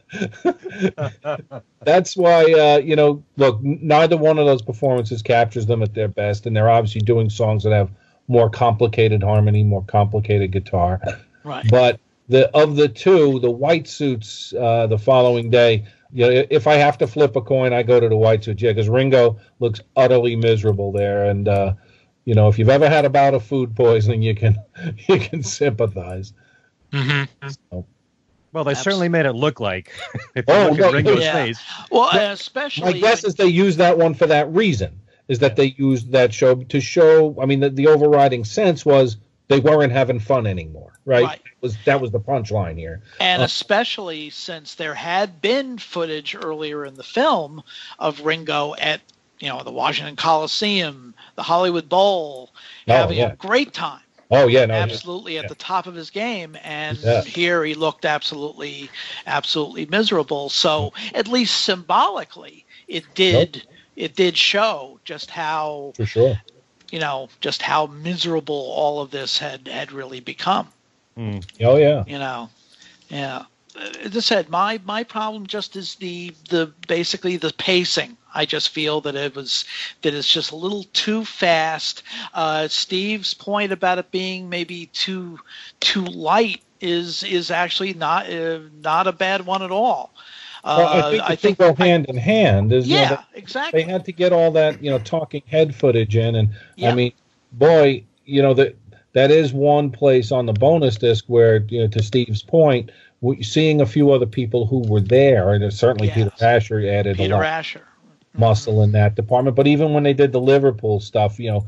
That's why, uh, you know, look, neither one of those performances captures them at their best, and they're obviously doing songs that have more complicated harmony, more complicated guitar. Right. But the of the two, the white suits uh, the following day, you know, if I have to flip a coin, I go to the white suits, yeah, because Ringo looks utterly miserable there, and, uh, you know, if you've ever had a bout of food poisoning, you can, you can sympathize. Mm-hmm. So. Well, they Absolutely. certainly made it look like if you oh, look no, at Ringo's yeah. face. Well, but especially my guess is they used that one for that reason, is that they used that show to show. I mean, the, the overriding sense was they weren't having fun anymore, right? right. That was that was the punchline here, and uh, especially since there had been footage earlier in the film of Ringo at, you know, the Washington Coliseum, the Hollywood Bowl, oh, having yeah. a great time. Oh yeah, no, absolutely yeah. at the top of his game, and yeah. here he looked absolutely, absolutely miserable. So at least symbolically, it did, nope. it did show just how, for sure, you know, just how miserable all of this had, had really become. Mm. Oh, yeah. You know, yeah. As I said, my, my problem just is the, the basically the pacing. I just feel that it was that it's just a little too fast. Uh, Steve's point about it being maybe too too light is is actually not uh, not a bad one at all. Well, I think uh, I think go hand I, in hand. Is, yeah, you know, they, exactly. They had to get all that, you know, talking head footage in, and yeah. I mean, boy, you know that that is one place on the bonus disc where, you know, to Steve's point, seeing a few other people who were there, and certainly yes. Peter Asher added Peter a lot Asher. Mm-hmm. muscle in that department. But even when they did the Liverpool stuff, you know,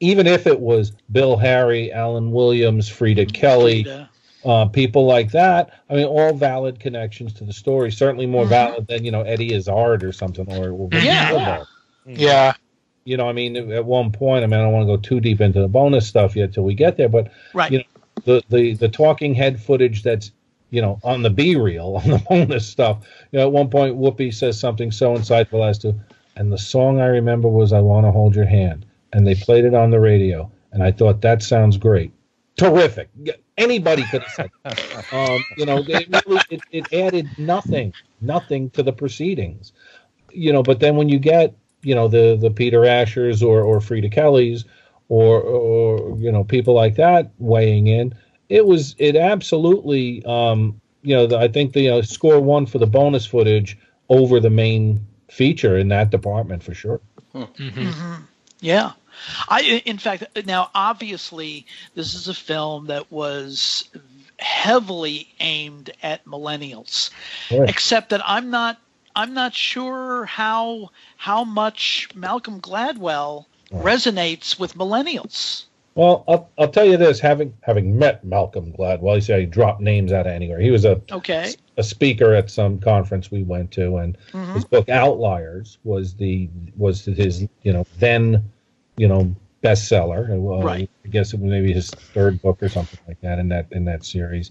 even if it was Bill Harry, Alan Williams, Frida mm-hmm. Kelly. Frida. Uh, people like that, I mean, all valid connections to the story, certainly more mm-hmm. valid than, you know, Eddie Izzard or something. Or yeah. Yeah. You know, I mean, at one point, I mean, I don't want to go too deep into the bonus stuff yet till we get there, but, right. you know, the, the, the talking head footage that's, you know, on the B-reel, on the bonus stuff, you know, at one point, Whoopi says something so insightful as to, and the song I remember was I Want to Hold Your Hand, and they played it on the radio, and I thought, that sounds great. Terrific. Anybody could have said that. Um, you know, it, really, it, it added nothing, nothing to the proceedings. You know, but then when you get, you know, the, the Peter Ashers or, or Frida Kellys or, or, you know, people like that weighing in, it was, it absolutely, um, you know, the, I think the uh, score won for the bonus footage over the main feature in that department for sure. Mm-hmm. Mm-hmm. Yeah. I, in fact, now, obviously, this is a film that was heavily aimed at millennials, sure. except that I'm not I'm not sure how how much Malcolm Gladwell right. resonates with millennials. Well, I'll, I'll tell you this, having having met Malcolm Gladwell, he said he dropped names out of anywhere. He was a, okay. a speaker at some conference we went to, and mm-hmm. his book Outliers was the was his, you know, then you know, bestseller. Well, right. I guess it was maybe his third book or something like that in that in that series.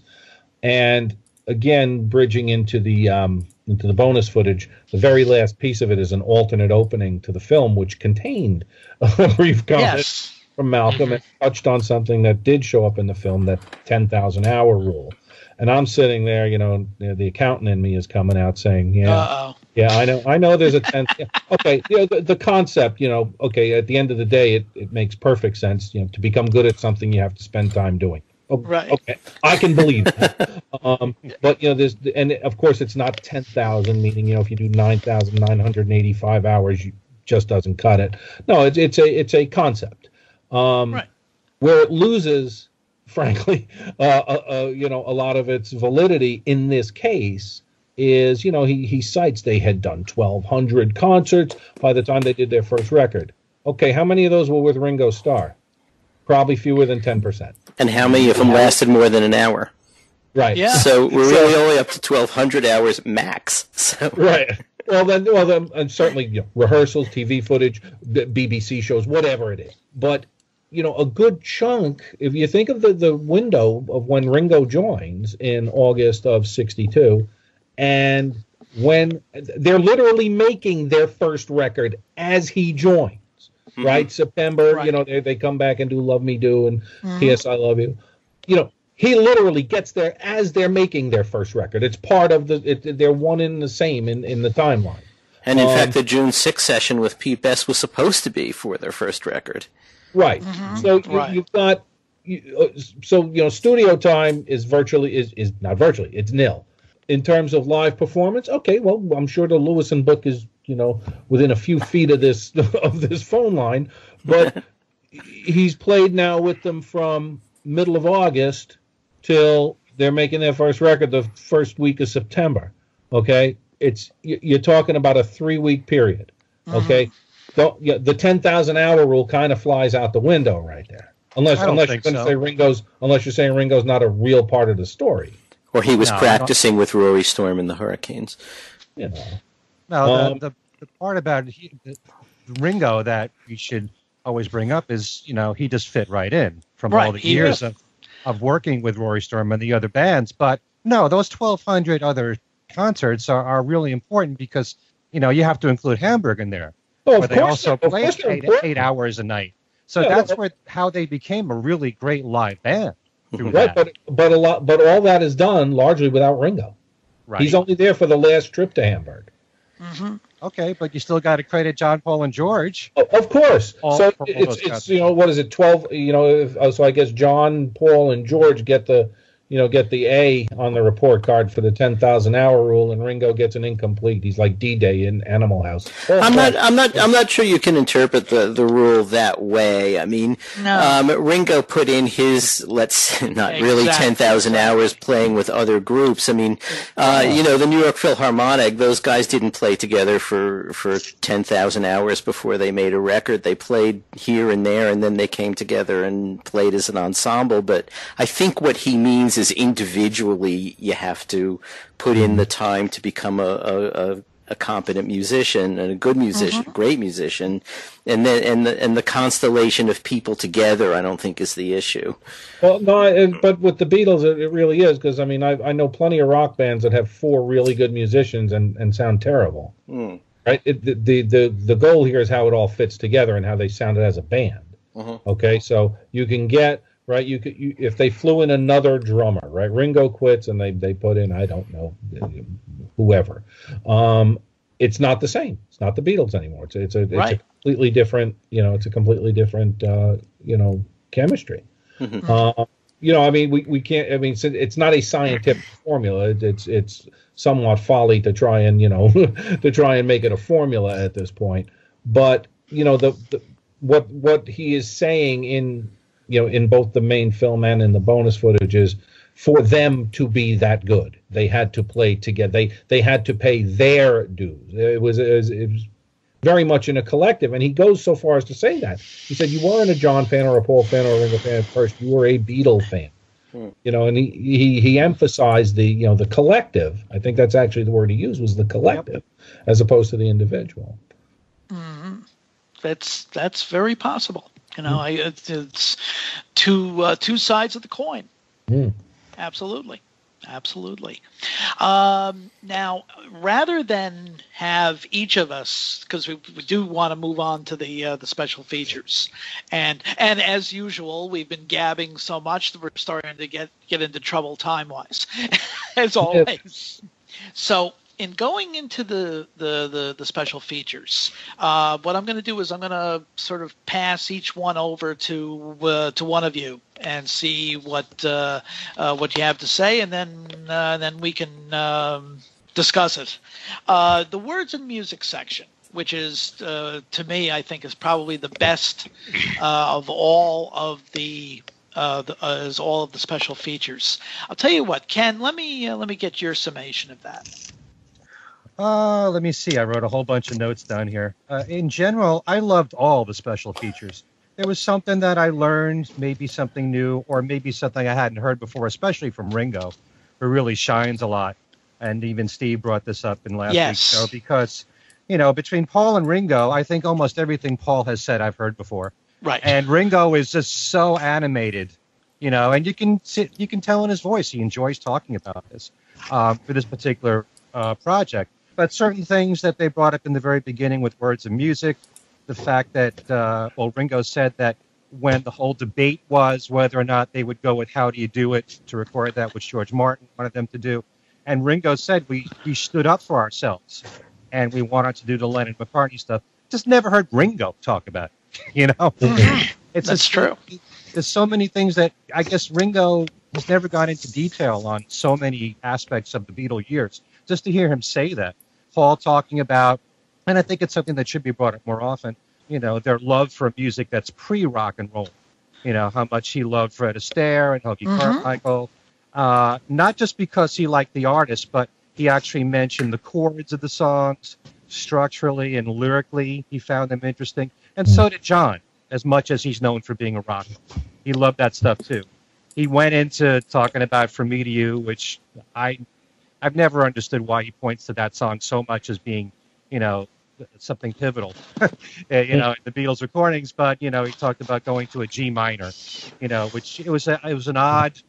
And again, bridging into the um, into the bonus footage, the very last piece of it is an alternate opening to the film, which contained a brief comment yes. from Malcolm and touched on something that did show up in the film, that ten thousand hour rule. And I'm sitting there, you know, the accountant in me is coming out saying, yeah, Uh-oh. yeah, I know, I know there's a ten. Okay. You know, the, the concept, you know, okay. At the end of the day, it, it makes perfect sense. You know, to become good at something, you have to spend time doing. Oh, right. Okay. I can believe that. um, but, you know, there's, and of course it's not ten thousand, meaning, you know, if you do nine thousand nine hundred eighty-five hours, you just doesn't cut it. No, it's, it's a, it's a concept. Um, right. Where it loses, frankly, uh, uh, uh, you know, a lot of its validity in this case is, you know, he, he cites they had done twelve hundred concerts by the time they did their first record. Okay, how many of those were with Ringo Starr? Probably fewer than ten percent. And how many of them lasted more than an hour? Right. Yeah. So we're really only up to twelve hundred hours max. So. Right. Well, then, well, then, and certainly, you know, rehearsals, T V footage, B B C shows, whatever it is. But, you know, a good chunk, if you think of the, the window of when Ringo joins in August of sixty-two, and when they're literally making their first record as he joins, mm-hmm. right? September, right. you know, they, they come back and do Love Me Do and mm-hmm. P S I Love You. You know, he literally gets there as they're making their first record. It's part of the, it, they're one in the same in, in the timeline. And in um, fact, the June sixth session with Pete Best was supposed to be for their first record. Right. Mm-hmm. So you, right. you've got you, uh, so you know studio time is virtually is, is not virtually it's nil in terms of live performance. Okay, well I'm sure the Lewison book is you know within a few feet of this of this phone line, but he's played now with them from middle of August till they're making their first record the first week of September. Okay, it's you're talking about a three week period. Okay. Mm-hmm. Don't, you know, the ten thousand hour rule kind of flies out the window right there. Unless, unless you're going to say Ringo's, unless you're saying Ringo's not a real part of the story. Or he was no, practicing with Rory Storm and the Hurricanes. You know. No, um, the, the, the part about he, the, Ringo that you should always bring up is, you know, he just fit right in from right, all the years of, of working with Rory Storm and the other bands. But no, those twelve hundred other concerts are, are really important because, you know, you have to include Hamburg in there. Oh, but they also played eight, eight hours a night. So yeah, that's where how they became a really great live band. Right, that. but but a lot, but all that is done largely without Ringo. Right, he's only there for the last trip to Hamburg. Mm-hmm. Okay, but you still got to credit John, Paul, and George. Oh, of course. All, so it's it's guys. You know, what is it, twelve? You know, if, oh, so I guess John, Paul, and George get the you know get the A on the report card for the ten thousand hour rule, and Ringo gets an incomplete. He's like D-Day in Animal House. Oh, I'm God. not I'm not I'm not sure you can interpret the, the rule that way. I mean, no. um, Ringo put in his let's not exactly. really ten thousand hours playing with other groups. I mean, uh, you know, the New York Philharmonic; those guys didn't play together for for ten thousand hours before they made a record. They played here and there, and then they came together and played as an ensemble. But I think what he means is individually you have to put in the time to become a, a, a competent musician and a good musician, mm-hmm. great musician, and then and the, and the constellation of people together I don't think is the issue. Well, no, it, but with the Beatles it, it really is, because I mean I, I know plenty of rock bands that have four really good musicians and, and sound terrible. Mm. Right? It, the, the the the goal here is how it all fits together and how they sound as a band. Mm-hmm. Okay, so you can get. Right, you could you, if they flew in another drummer, right? Ringo quits, and they, they put in I don't know whoever. Um, it's not the same. It's not the Beatles anymore. It's it's a, it's right. a completely different. You know, it's a completely different. Uh, you know, chemistry. Mm-hmm. uh, you know, I mean, we, we can't. I mean, it's not a scientific formula. It's it's somewhat folly to try and you know to try and make it a formula at this point. But you know the, the what what he is saying in. You know, in both the main film and in the bonus footage, is for them to be that good, they had to play together. They they had to pay their dues. It was, it was it was very much in a collective. And he goes so far as to say that he said, "You weren't a John fan or a Paul fan or a Ringo fan at first. You were a Beatle fan." Hmm. You know, and he, he he emphasized the you know the collective. I think that's actually the word he used, was the collective, yep. as opposed to the individual. Mm-hmm. That's that's very possible. You know, I, it's two uh, two sides of the coin. Mm. Absolutely, absolutely. Um, now, rather than have each of us, because we, we do want to move on to the uh, the special features, and and as usual, we've been gabbing so much that we're starting to get get into trouble time wise, as always. Yep. So. In going into the, the, the, the special features, uh, what I'm going to do is I'm going to sort of pass each one over to uh, to one of you and see what uh, uh, what you have to say, and then uh, then we can um, discuss it. Uh, the words and music section, which is uh, to me I think is probably the best uh, of all of the. Uh, the, uh, is all of the special features. I'll tell you what, Ken. Let me uh, let me get your summation of that. Uh, let me see. I wrote a whole bunch of notes down here. Uh, in general, I loved all the special features. There was something that I learned, maybe something new, or maybe something I hadn't heard before, especially from Ringo, who really shines a lot. And even Steve brought this up in last yes. week's show, because, you know, between Paul and Ringo, I think almost everything Paul has said I've heard before. Right. And Ringo is just so animated, you know, and you can sit, you can tell in his voice he enjoys talking about this uh, for this particular uh, project. But certain things that they brought up in the very beginning with words and music, the fact that, uh, well, Ringo said that when the whole debate was whether or not they would go with How Do You Do It to record that, which George Martin wanted them to do. And Ringo said, we, we stood up for ourselves and we wanted to do the Lennon McCartney stuff. Just never heard Ringo talk about it, you know? It's That's a, true. There's so many things that I guess Ringo has never gone into detail on, so many aspects of the Beatle years. Just to hear him say that. Paul talking about, and I think it's something that should be brought up more often, you know, their love for music that's pre-rock and roll. You know, how much he loved Fred Astaire and Hoagy mm-hmm. Carmichael. Uh, not just because he liked the artist, but he actually mentioned the chords of the songs structurally and lyrically. He found them interesting. And so did John, as much as he's known for being a rocker. He loved that stuff, too. He went into talking about From Me to You, which I... I've never understood why he points to that song so much as being, you know, something pivotal, you know, in the Beatles recordings. But, you know, he talked about going to a G minor, you know, which it was a, it was an odd,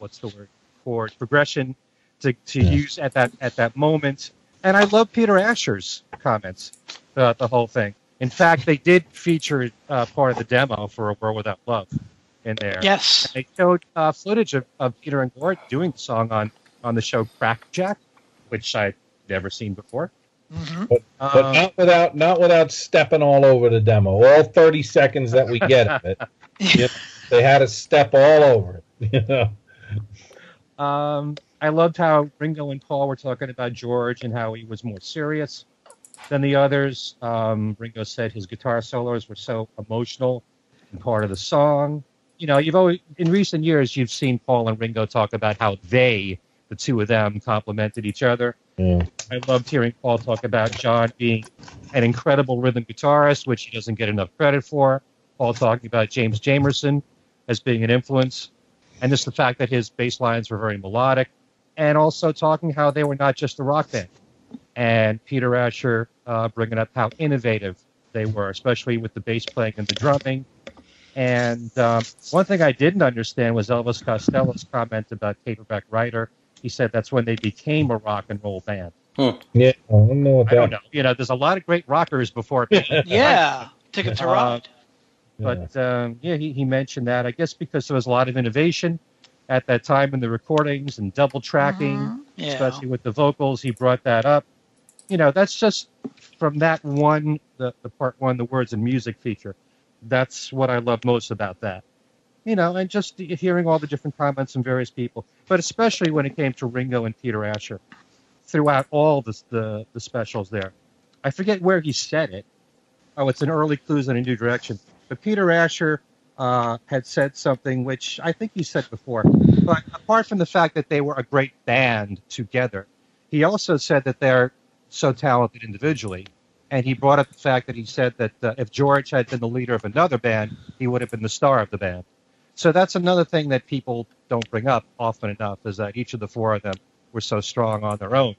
what's the word, chord progression to, to yeah. use at that at that moment. And I love Peter Asher's comments throughout the whole thing. In fact, they did feature uh, part of the demo for A World Without Love in there. Yes. And they showed uh, footage of, of Peter and Gord doing the song on, on the show Crackjack, which I'd never seen before. Mm-hmm. But, but um, not without not without stepping all over the demo. All thirty seconds that we get of it, you know, they had to step all over it. You know? um, I loved how Ringo and Paul were talking about George and how he was more serious than the others. Um, Ringo said his guitar solos were so emotional and part of the song. You know, you've always in recent years you've seen Paul and Ringo talk about how they, the two of them, complimented each other. Yeah. I loved hearing Paul talk about John being an incredible rhythm guitarist, which he doesn't get enough credit for. Paul talking about James Jamerson as being an influence. And just the fact that his bass lines were very melodic. And also talking how they were not just a rock band. And Peter Asher uh, bringing up how innovative they were, especially with the bass playing and the drumming. And um, one thing I didn't understand was Elvis Costello's comment about Paperback Writer. He said that's when they became a rock and roll band. Hmm. Yeah, I don't know. About I don't know. You know, there's a lot of great rockers before. Yeah, Ticket to Ride. But um, yeah, he, he mentioned that. I guess because there was a lot of innovation at that time in the recordings and double tracking, mm-hmm. yeah. especially with the vocals. He brought that up. You know, that's just from that one, the, the part one, the words and music feature. That's what I love most about that. You know, and just hearing all the different comments from various people, but especially when it came to Ringo and Peter Asher throughout all the, the, the specials there. I forget where he said it. Oh, it's an early Clues in a New Direction. But Peter Asher uh, had said something, which I think he said before. But apart from the fact that they were a great band together, he also said that they're so talented individually. And he brought up the fact that he said that uh, if George had been the leader of another band, he would have been the star of the band. So that's another thing that people don't bring up often enough is that each of the four of them were so strong on their own,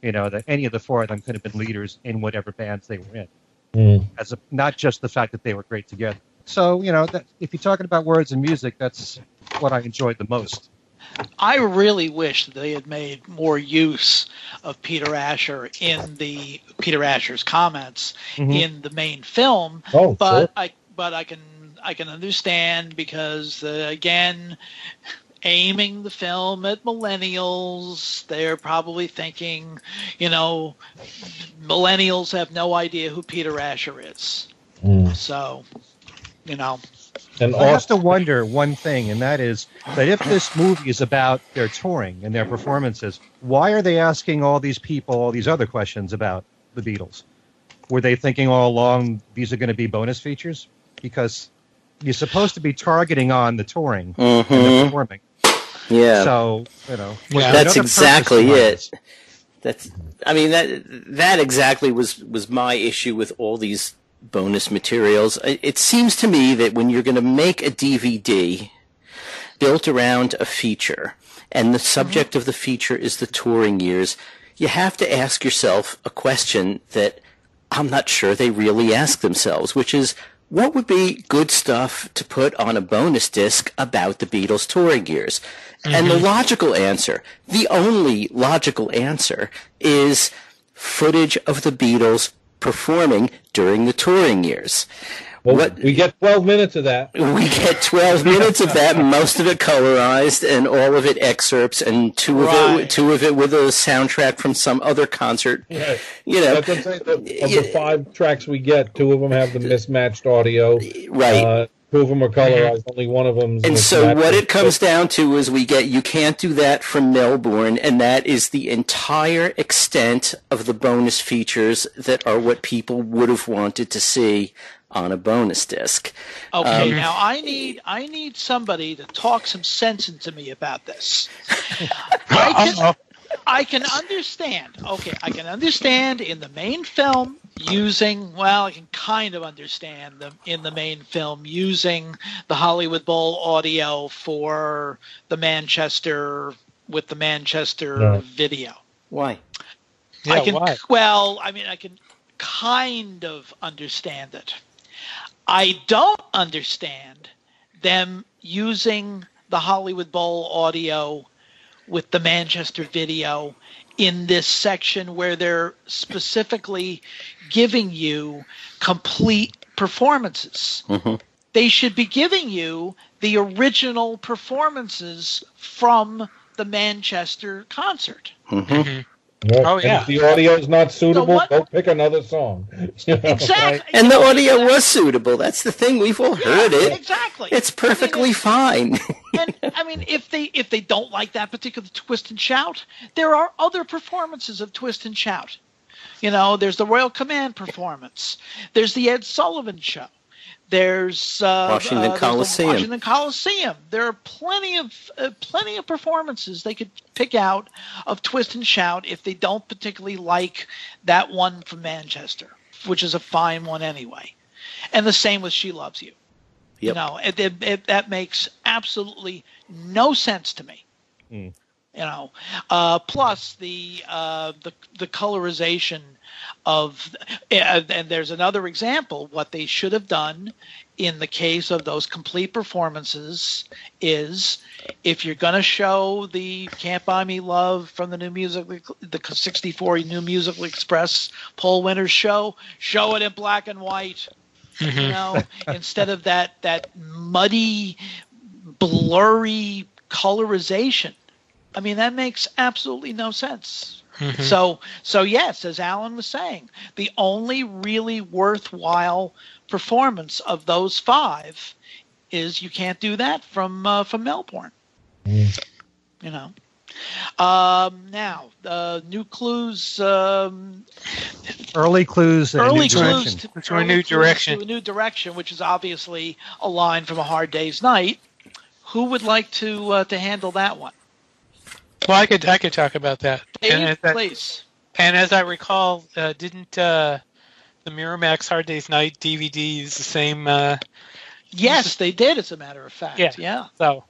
you know, that any of the four of them could have been leaders in whatever bands they were in, mm. as a, not just the fact that they were great together. So, you know, that, if you're talking about words and music, that's what I enjoyed the most. I really wish that they had made more use of Peter Asher in the Peter Asher's comments mm-hmm. in the main film. Oh, but sure. I but I can. I can understand because, uh, again, aiming the film at millennials, they're probably thinking, you know, millennials have no idea who Peter Asher is. Mm. So, you know. And I have to wonder one thing, and that is that if this movie is about their touring and their performances, why are they asking all these people all these other questions about the Beatles? Were they thinking all along these are going to be bonus features? Because you're supposed to be targeting on the touring mm-hmm. and the performing. Yeah. So, you know. Yeah. That's exactly it. That's, I mean, that that exactly was, was my issue with all these bonus materials. It, it seems to me that when you're going to make a D V D built around a feature, and the subject mm-hmm. of the feature is the touring years, you have to ask yourself a question that I'm not sure they really ask themselves, which is, what would be good stuff to put on a bonus disc about the Beatles' touring years? Mm-hmm. And the logical answer, the only logical answer, is footage of the Beatles performing during the touring years. Well, what, we get twelve minutes of that. We get twelve minutes of that, most of it colorized and all of it excerpts and two right. of it two of it with a soundtrack from some other concert. Yes. You know, that's what I'm saying, the, of you, the five tracks we get, two of them have the mismatched audio. Right. Uh, two of them are colorized, only one of them is And so what it comes down to is we get You Can't Do That from Melbourne, and that is the entire extent of the bonus features that are what people would have wanted to see on a bonus disc. Okay, um, now I need I need somebody to talk some sense into me about this. I can I can understand. Okay, I can understand in the main film using well, I can kind of understand them in the main film using the Hollywood Bowl audio for the Manchester with the Manchester no. video. Why? Yeah, I can why? well, I mean I can kind of understand it. I don't understand them using the Hollywood Bowl audio with the Manchester video in this section where they're specifically giving you complete performances. Mm-hmm. They should be giving you the original performances from the Manchester concert. Mm-hmm. Mm-hmm. Well, oh, yeah. If the audio is not suitable, so go pick another song. You know, exactly. Right? And the audio was suitable. That's the thing. We've all yeah, heard it. Exactly. It's perfectly I mean, fine. And I mean, if they if they don't like that particular Twist and Shout, there are other performances of Twist and Shout. You know, there's the Royal Command performance. There's the Ed Sullivan Show. There's uh, Washington uh, Coliseum. There's the Washington Coliseum. There are plenty of uh, plenty of performances they could pick out of Twist and Shout if they don't particularly like that one from Manchester, which is a fine one anyway. And the same with She Loves You. Yep. You know, it, it, it, that makes absolutely no sense to me. Mm. You know, uh, plus the uh, the the colorization. Of and there's another example. What they should have done in the case of those complete performances is, if you're going to show the "Can't Buy Me Love" from the New Music, the sixty-four New Musical Express Paul Winters show, show it in black and white. Mm-hmm. You know, instead of that that muddy, blurry colorization. I mean, that makes absolutely no sense. Mm-hmm. So, so yes, as Alan was saying, the only really worthwhile performance of those five is "You Can't Do That" from uh, from Melbourne. Mm. You know. Um, now, uh, new clues. Um, early clues. Early clues to, to early a new direction. To a new direction, which is obviously a line from A Hard Day's Night. Who would like to uh, to handle that one? Well, I could I could talk about that. Please, and as, please. I, and as I recall, uh, didn't uh, the Miramax Hard Day's Night D V D use the same? Uh, yes, they did. As a matter of fact, yeah. yeah. So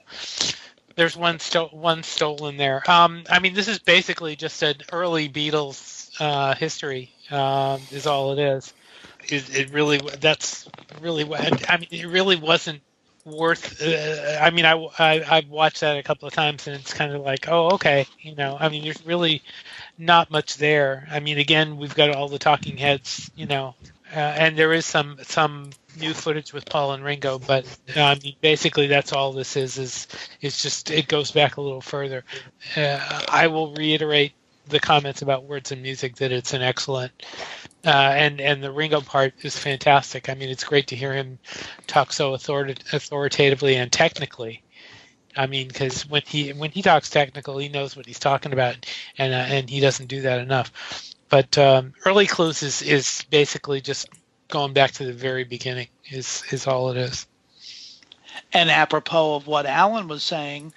there's one sto- one stolen there. Um, I mean, this is basically just an early Beatles uh, history. Uh, is all it is. It, it really that's really. I mean, it really wasn't. Worth uh, I mean I, I I've watched that a couple of times and it's kind of like, oh, okay, you know, I mean, there's really not much there. I mean, again, we've got all the talking heads, you know, uh, and there is some some new footage with Paul and Ringo, but uh, I mean, basically that's all this is is it's just it goes back a little further. uh, I will reiterate the comments about Words and Music that it's an excellent uh, and and the Ringo part is fantastic. I mean, it's great to hear him talk so authorita- authoritatively and technically. I mean, because when he when he talks technical, he knows what he's talking about, and uh, and he doesn't do that enough. But um, early clues is, is basically just going back to the very beginning is is all it is. And apropos of what Alan was saying.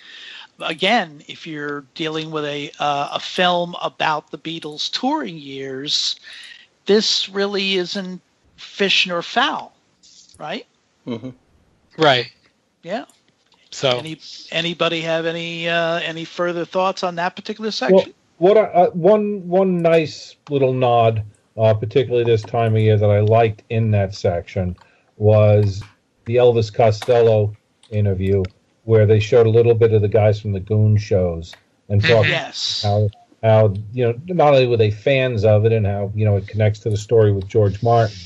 Again, if you're dealing with a uh, a film about the Beatles' touring years, this really isn't fish nor fowl, right? Mm-hmm. Right. Yeah. So, any, anybody have any uh, any further thoughts on that particular section? Well, what I, uh, one one nice little nod, uh, particularly this time of year, that I liked in that section was the Elvis Costello interview, where they showed a little bit of the guys from the Goon shows and talked yes. how, how, you know, not only were they fans of it and how, you know, it connects to the story with George Martin,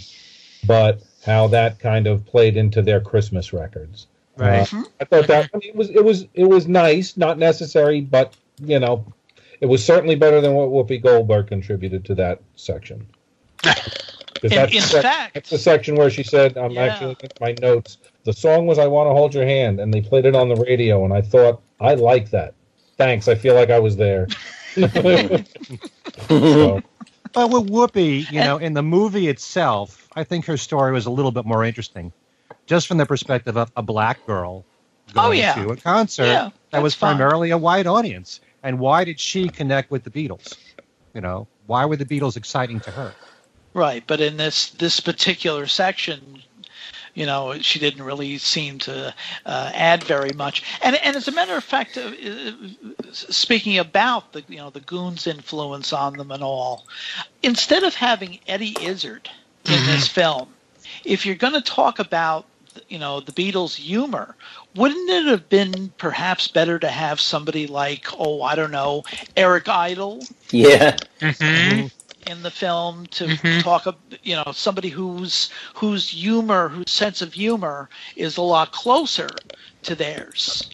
but how that kind of played into their Christmas records. Right. Uh, mm-hmm. I thought that I mean, it was it was it was nice, not necessary, but you know, it was certainly better than what Whoopi Goldberg contributed to that section. In, that's, in the, fact, that's the section where she said, I'm yeah. actually in my notes. The song was "I Want to Hold Your Hand," and they played it on the radio, and I thought, I like that. Thanks, I feel like I was there. so. But with Whoopi, you know, in the movie itself, I think her story was a little bit more interesting, just from the perspective of a black girl going oh, yeah. to a concert yeah, that was fun. Primarily a white audience. And why did she connect with the Beatles? You know, why were the Beatles exciting to her? Right, but in this this particular section, you know, she didn't really seem to uh, add very much. And and as a matter of fact, uh, speaking about the you know the Goons' influence on them and all, instead of having Eddie Izzard in mm-hmm. this film, if you're going to talk about you know the Beatles' humor, wouldn't it have been perhaps better to have somebody like, oh, I don't know, Eric Idle? Yeah. Mm-hmm. In the film to mm-hmm. talk, you know, somebody whose whose humor, whose sense of humor is a lot closer to theirs.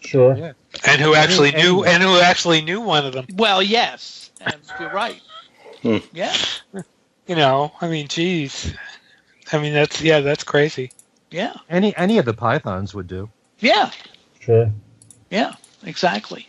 Sure. Yeah. And who actually and, knew, and who actually knew one of them. Well, yes, and you're right. Hmm. Yeah. You know, I mean, geez, I mean, that's yeah, that's crazy. Yeah. Any any of the Pythons would do. Yeah. Sure. Yeah. Exactly.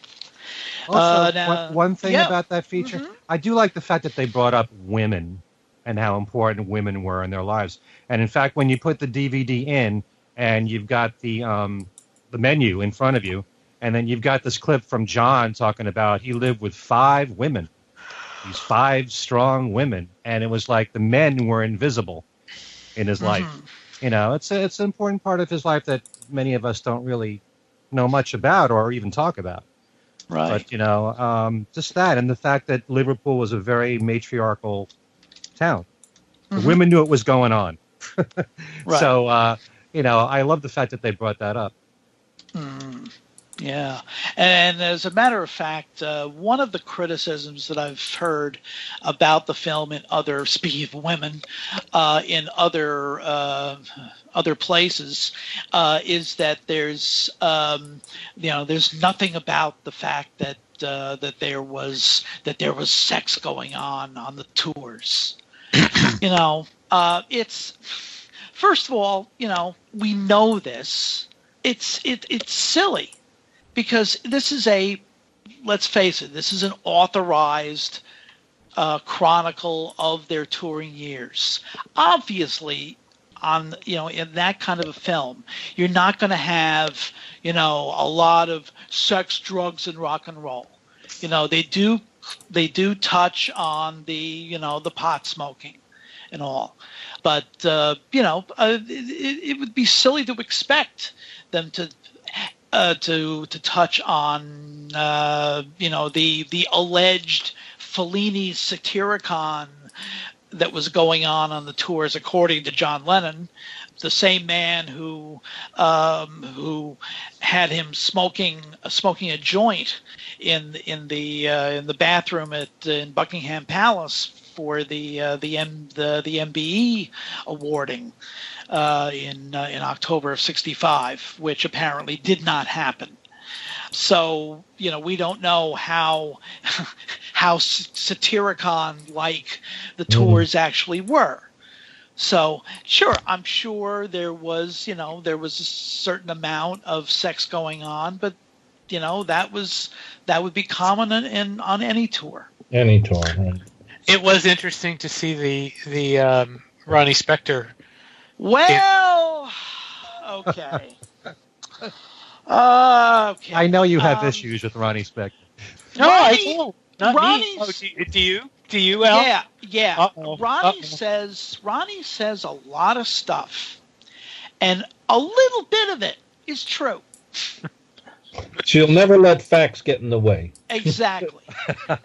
Also, uh, now, one, one thing yeah. about that feature, mm-hmm. I do like the fact that they brought up women and how important women were in their lives. And in fact, when you put the D V D in and you've got the um, the menu in front of you, and then you've got this clip from John talking about he lived with five women, these five strong women, and it was like the men were invisible in his mm-hmm. life. You know, it's a, it's an important part of his life that many of us don't really know much about or even talk about. Right. But, you know, um, just that and the fact that Liverpool was a very matriarchal town. Mm-hmm. The women knew what was going on. Right. So, uh, you know, I love the fact that they brought that up. Mm. Yeah. And as a matter of fact, uh, one of the criticisms that I've heard about the film in other, speaking of women, uh, in other uh, other places uh, is that there's, um, you know, there's nothing about the fact that uh, that there was that there was sex going on on the tours. You know, uh, it's first of all, you know, we know this. It's it it's silly. Because this is a, let's face it, this is an authorized uh, chronicle of their touring years. Obviously, on you know in that kind of a film, you're not going to have you know a lot of sex, drugs, and rock and roll. You know they do they do touch on the you know the pot smoking and all, but uh, you know uh, it, it would be silly to expect them to. Uh, to to touch on uh, you know the the alleged Fellini Satyricon that was going on on the tours, according to John Lennon, the same man who um, who had him smoking uh, smoking a joint in in the uh, in the bathroom at in Buckingham Palace for the uh, the M the the M B E awarding. Uh, in uh, in October of sixty-five, which apparently did not happen. So you know we don't know how how Satyricon like the tours mm. actually were. So sure, I'm sure there was you know there was a certain amount of sex going on, but you know that was that would be common in, in on any tour. Any tour. Right. It was interesting to see the the um, Ronnie Spector. Well, okay. uh, okay. I know you have um, issues with Ronnie Spector. No, I do. Not me. Oh, do, do you? Do you, Al? Yeah, yeah. Uh-oh. Ronnie Uh-oh. says Ronnie says a lot of stuff, and a little bit of it is true. She'll never let facts get in the way. Exactly.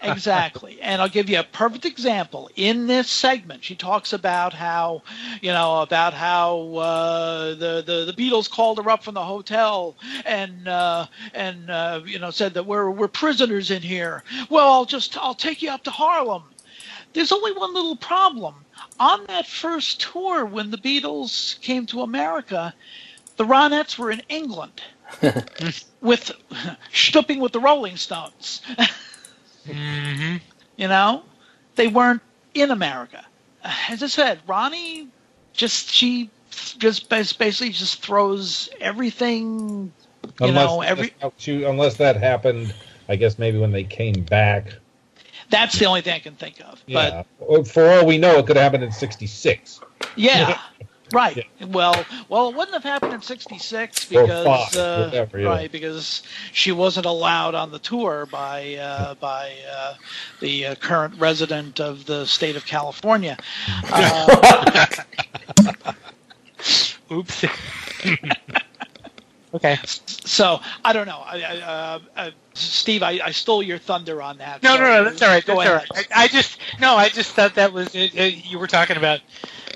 Exactly. And I'll give you a perfect example. In this segment, she talks about how, you know, about how uh, the, the the Beatles called her up from the hotel and uh, and uh, you know said that we're we're prisoners in here. Well, I'll just I'll take you up to Harlem. There's only one little problem. On that first tour, when the Beatles came to America, the Ronettes were in England. With stooping with the Rolling Stones, mm-hmm. you know, they weren't in America. As I said, Ronnie just she just basically just throws everything. You unless, know, every unless that happened, I guess maybe when they came back. That's the only thing I can think of. Yeah. But for all we know, it could have happened in sixty-six. Yeah. Right. Yeah. Well, well, it wouldn't have happened in sixty-six because Fox, uh, whatever, yeah. right because she wasn't allowed on the tour by uh, by uh, the uh, current resident of the state of California. Uh, Oops. Okay. So I don't know. I, I, uh, uh, Steve, I, I stole your thunder on that. No, so no, no. That's all right. That's all right. I, I just no. I just thought that was uh, you were talking about.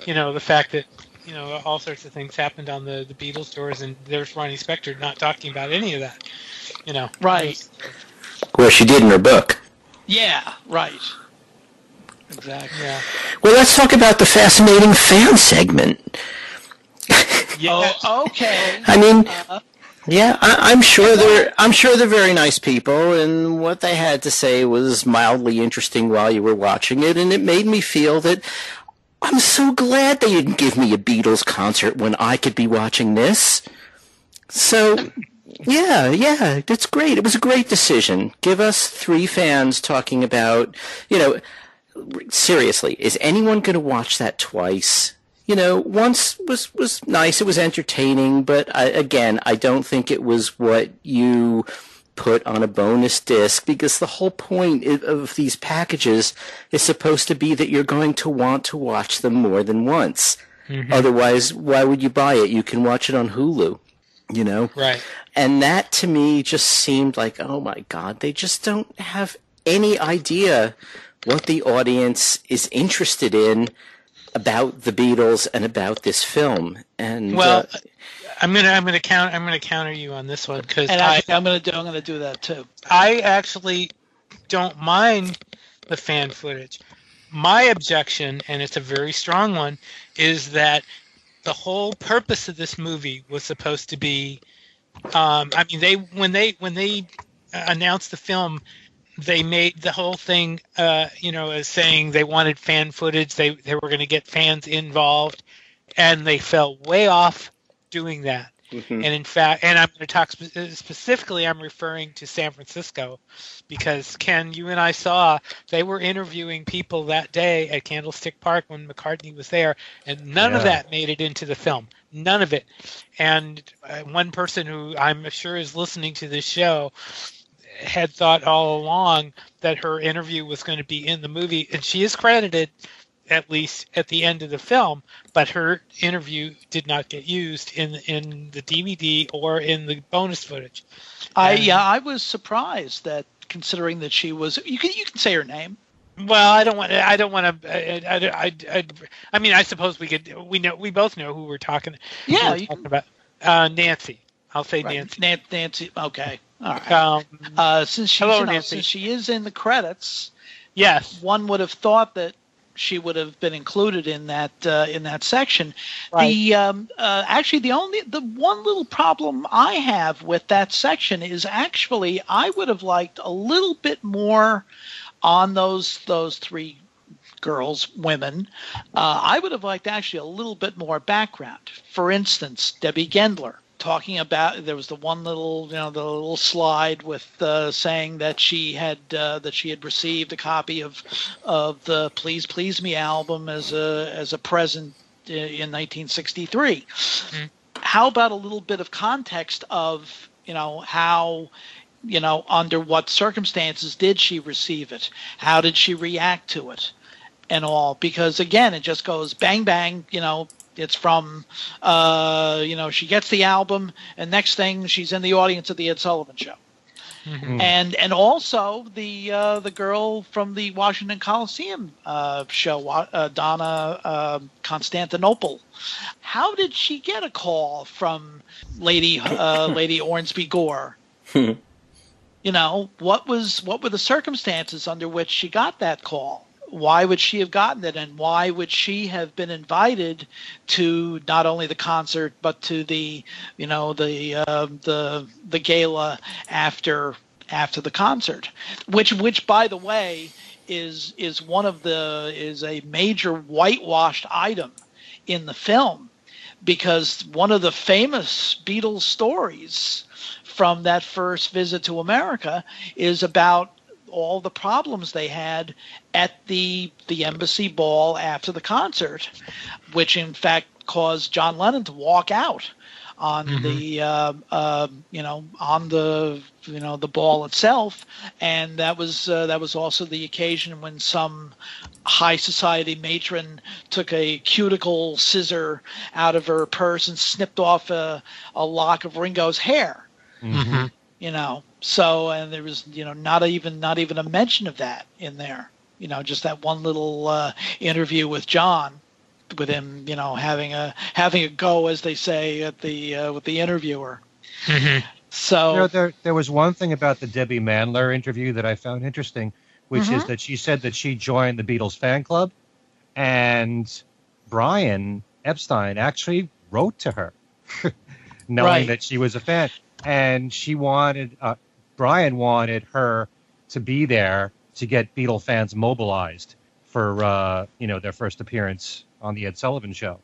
You know the fact that. you know, all sorts of things happened on the, the Beatles tours, and there's Ronnie Spector not talking about any of that, you know. Right. Well, she did in her book. Yeah, right. Exactly. Yeah. Well, let's talk about the fascinating fan segment. Yeah. Oh, okay. I mean, uh, yeah, I, I'm sure they're I'm sure they're very nice people, and what they had to say was mildly interesting while you were watching it, and it made me feel that I'm so glad they didn't give me a Beatles concert when I could be watching this. So, yeah, yeah, that's great. It was a great decision. Give us three fans talking about, you know, seriously, is anyone going to watch that twice? You know, once was, was nice, it was entertaining, but I, again, I don't think it was what you put on a bonus disc, because the whole point of these packages is supposed to be that you're going to want to watch them more than once. Mm-hmm. Otherwise, why would you buy it? You can watch it on Hulu, you know? Right. And that to me just seemed like, oh my God, they just don't have any idea what the audience is interested in about the Beatles and about this film. And well, uh, I'm gonna I'm gonna count I'm gonna counter you on this one, because I, I'm gonna do, I'm gonna do that too. I actually don't mind the fan footage. My objection, and it's a very strong one, is that the whole purpose of this movie was supposed to be. Um, I mean, they when they when they announced the film, they made the whole thing, uh, you know, as saying they wanted fan footage. They they were going to get fans involved, and they fell way off doing that. Mm-hmm. And in fact, and I'm going to talk spe- specifically. I'm referring to San Francisco, because Ken, you and I saw they were interviewing people that day at Candlestick Park when McCartney was there, and none yeah. of that made it into the film. None of it. And uh, one person who I'm sure is listening to this show had thought all along that her interview was going to be in the movie, and she is credited at least at the end of the film, but her interview did not get used in in the D V D or in the bonus footage. I and, yeah, I was surprised that, considering that she was, you can you can say her name. Well, I don't want I don't want to. I, I, I, I, I mean, I suppose we could. We know we both know who we're talking. Yeah, we're you talking can, about uh, Nancy. I'll say right. Nancy. Nan- Nancy. Okay. All right. Um, uh, since, she, hello, you know, since she is in the credits, yes, one would have thought that she would have been included in that uh, in that section. Right. The um, uh, actually the only the one little problem I have with that section is actually I would have liked a little bit more on those those three girls, women. Uh, I would have liked actually a little bit more background. For instance, Debbie Gendler. Talking about, there was the one little, you know, the little slide with uh, saying that she had uh, that she had received a copy of of the Please Please Me album as a as a present in nineteen sixty-three. Mm-hmm. How about a little bit of context of, you know, how, you know, under what circumstances did she receive it? How did she react to it, and all? Because again, it just goes bang bang, you know. It's from, uh, you know, she gets the album, and next thing she's in the audience at the Ed Sullivan Show. Mm-hmm. And and also the uh, the girl from the Washington Coliseum uh, show, uh, Donna uh, Constantinople. How did she get a call from Lady uh, Lady Ormsby Gore? You know, what was what were the circumstances under which she got that call? Why would she have gotten it, and why would she have been invited to not only the concert but to the, you know, the uh, the the gala after after the concert, which which by the way is is one of the is a major whitewashed item in the film, because one of the famous Beatles stories from that first visit to America is about all the problems they had at the the embassy ball after the concert, which in fact caused John Lennon to walk out on mm-hmm. the uh, uh, you know on the you know the ball itself, and that was uh, that was also the occasion when some high society matron took a cuticle scissor out of her purse and snipped off a, a lock of Ringo's hair. Mm-hmm. You know, so and there was, you know, not even not even a mention of that in there. You know, just that one little uh, interview with John with him, you know, having a having a go, as they say, at the uh, with the interviewer. Mm-hmm. So you know, there there was one thing about the Debbie Mandler interview that I found interesting, which mm-hmm. is that she said that she joined the Beatles fan club, and Brian Epstein actually wrote to her, knowing right. that she was a fan, and she wanted uh, Brian wanted her to be there to get Beatle fans mobilized for uh, you know, their first appearance on the Ed Sullivan Show,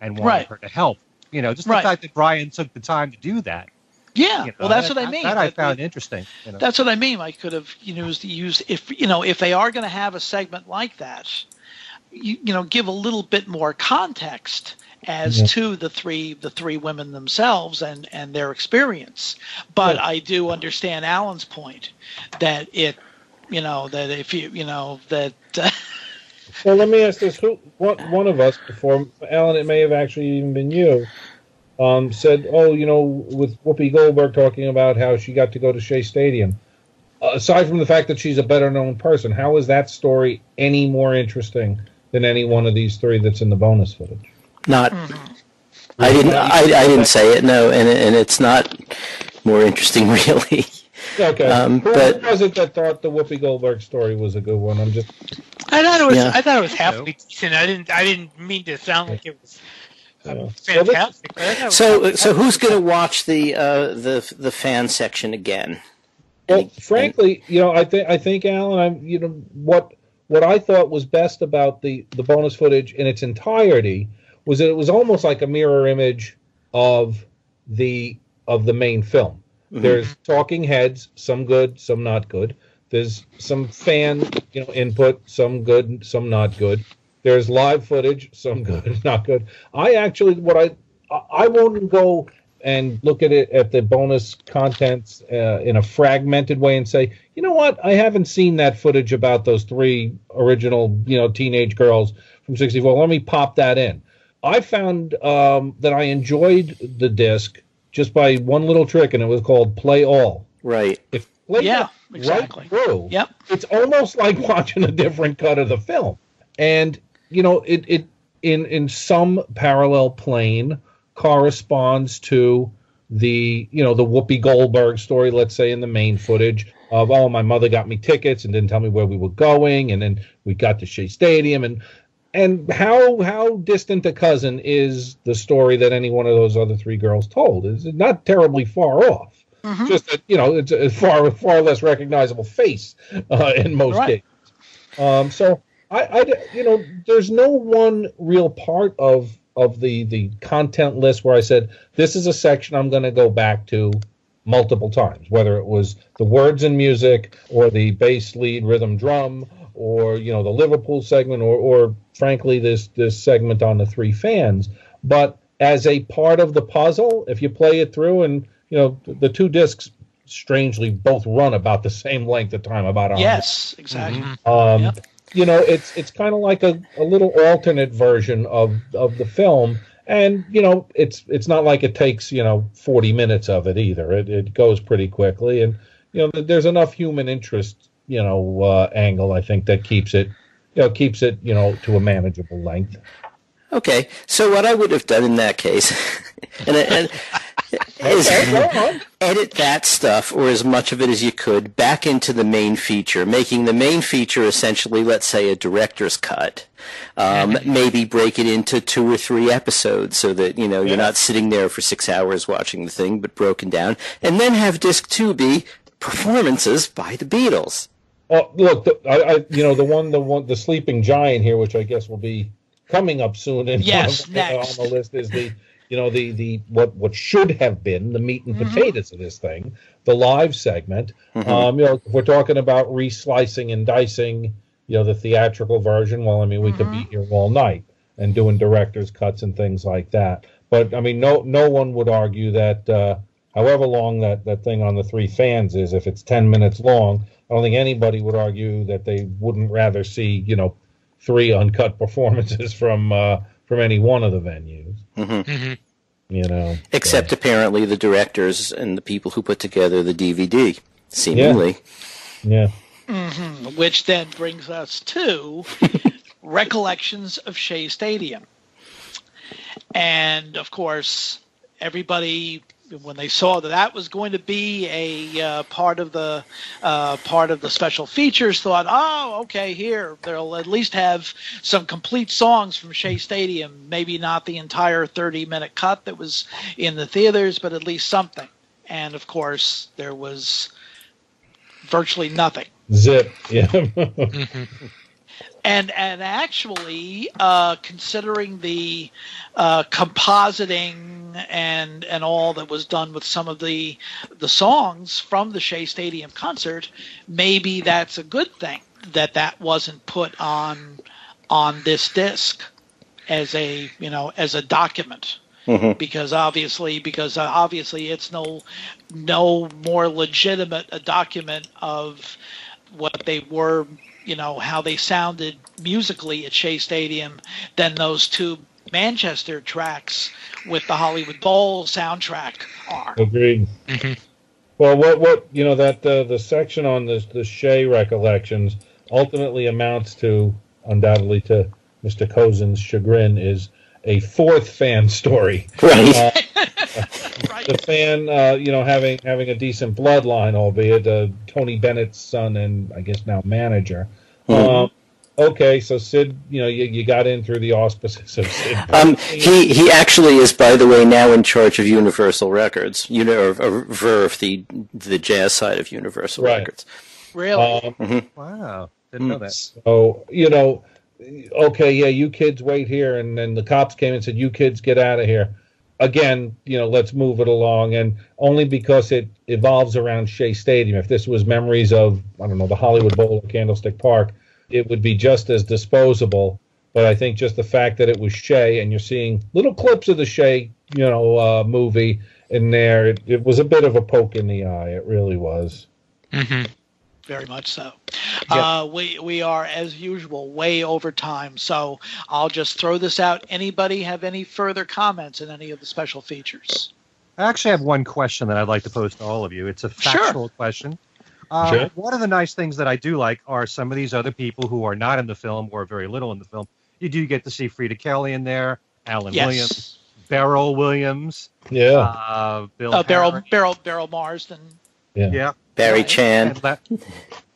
and wanted right. her to help. You know, just the right. fact that Brian took the time to do that. Yeah, you know, well, that's that, what I mean. That I found that, interesting. You know. That's what I mean. I could have you know, used, used if you know if they are going to have a segment like that, you, you know, give a little bit more context as yeah. to the three the three women themselves and, and their experience. But yeah. I do understand Alan's point that it, you know, that if you you know that. Uh, well, let me ask this: Who what, one of us before Alan? It may have actually even been you. Um, said, oh, you know, with Whoopi Goldberg talking about how she got to go to Shea Stadium. Uh, aside from the fact that she's a better-known person, how is that story any more interesting than any one of these three that's in the bonus footage? Not. Mm-hmm. I didn't. I, I didn't say it. No, and and it's not more interesting, really. Okay. Um, Who but, was it that thought the Whoopi Goldberg story was a good one? I'm just. I thought it was. Yeah. I thought it was halfway decent. I didn't. I didn't mean to sound like it was. Yeah. Fantastic. So, so who's going to watch the uh, the the fan section again? Well, and, frankly, you know, I think I think Alan, I'm, you know, what what I thought was best about the, the bonus footage in its entirety was that it was almost like a mirror image of the of the main film. Mm-hmm. There's talking heads, some good, some not good. There's some fan, you know, input, some good, some not good. There's live footage, some good, not good. I actually, what I, I won't go and look at it at the bonus contents uh, in a fragmented way and say, you know what, I haven't seen that footage about those three original, you know, teenage girls from sixty-four. Let me pop that in. I found um, that I enjoyed the disc just by one little trick, and it was called Play All. Right. If play yeah, it exactly. right through, yep. it's almost like watching a different cut of the film. And you know, it, it in in some parallel plane corresponds to the, you know, the Whoopi Goldberg story, let's say, in the main footage of, oh, my mother got me tickets and didn't tell me where we were going, and then we got to Shea Stadium, and and how how distant a cousin is the story that any one of those other three girls told? It's not terribly far off. Mm-hmm. Just that, you know, it's a far far less recognizable face uh, in most right. cases. Um, so. I, I, you know, there's no one real part of of the, the content list where I said, this is a section I'm going to go back to multiple times, whether it was the words and music or the bass lead rhythm drum or, you know, the Liverpool segment or, or frankly, this, this segment on the three fans. But as a part of the puzzle, if you play it through and, you know, the two discs strangely both run about the same length of time, about one hundred. Yes, exactly. Mm-hmm. Um, yep. You know, it's it's kind of like a, a little alternate version of, of the film. And, you know, it's it's not like it takes, you know, forty minutes of it either. It it goes pretty quickly. And, you know, there's enough human interest, you know, uh, angle, I think, that keeps it, you know, keeps it, you know, to a manageable length. Okay. So what I would have done in that case and, and is okay, edit that stuff, or as much of it as you could, back into the main feature, making the main feature essentially, let's say, a director's cut. Um, maybe break it into two or three episodes so that, you know, yeah. you're not sitting there for six hours watching the thing, but broken down. And then have disc two be performances by the Beatles. Oh, look, the, I, I, you know, the one, the one, the sleeping giant here, which I guess will be coming up soon and yes, on, on the list is the, you know, the, the what what should have been the meat and potatoes mm-hmm. of this thing, the live segment. Mm-hmm. Um, you know, if we're talking about re-slicing and dicing, you know, the theatrical version. Well, I mean, we mm-hmm. could be here all night and doing director's cuts and things like that. But I mean, no no one would argue that uh, however long that, that thing on the three fans is, if it's ten minutes long, I don't think anybody would argue that they wouldn't rather see, you know, three uncut performances from. Uh, From any one of the venues, mm-hmm. Mm-hmm. you know. Except so. Apparently the directors and the people who put together the D V D, seemingly. Yeah. yeah. Mm-hmm. Which then brings us to recollections of Shea Stadium. And of course, everybody, when they saw that that was going to be a uh, part of the uh, part of the special features, thought, oh, okay, here they'll at least have some complete songs from Shea Stadium. Maybe not the entire thirty-minute cut that was in the theaters, but at least something. And of course, there was virtually nothing. Zip. Yeah. And and actually, uh, considering the uh, compositing and and all that was done with some of the the songs from the Shea Stadium concert, maybe that's a good thing that that wasn't put on on this disc as a you know as a document. Mm-hmm. Because obviously, because obviously, it's no no more legitimate a document of what they were. You know, how they sounded musically at Shea Stadium than those two Manchester tracks with the Hollywood Bowl soundtrack are. Agreed. Mm-hmm. Well, what, what, you know, that uh, the section on the, the Shea recollections ultimately amounts to, undoubtedly to Mister Kozinn's chagrin, is a fourth fan story. Right. Uh, right. The fan, uh, you know, having having a decent bloodline, albeit uh, Tony Bennett's son and I guess now manager. Mm-hmm. Uh, okay, so Sid, you know, you, you got in through the auspices of Sid. Um, he he actually is, by the way, now in charge of Universal Records, you know, or Verve, the the jazz side of Universal right. Records. Really? Um, mm-hmm. Wow, didn't know that. So you know, okay, yeah, you kids wait here, and then the cops came and said, "You kids get out of here." Again, you know, let's move it along, and only because it evolves around Shea Stadium. If this was memories of, I don't know, the Hollywood Bowl or Candlestick Park, it would be just as disposable. But I think just the fact that it was Shea, and you're seeing little clips of the Shea, you know, uh, movie in there, it, it was a bit of a poke in the eye. It really was. Mm-hmm. Very much so. Yeah. Uh, we we are, as usual, way over time, so I'll just throw this out. Anybody have any further comments on any of the special features? I actually have one question that I'd like to pose to all of you. It's a factual sure. question. Uh, sure. One of the nice things that I do like are some of these other people who are not in the film or very little in the film. You do get to see Frida Kelly in there, Alan yes. Williams, Beryl Williams. Yeah. Uh, Bill uh, Beryl, Beryl, Beryl Marsden. Yeah. yeah. Barry Chan.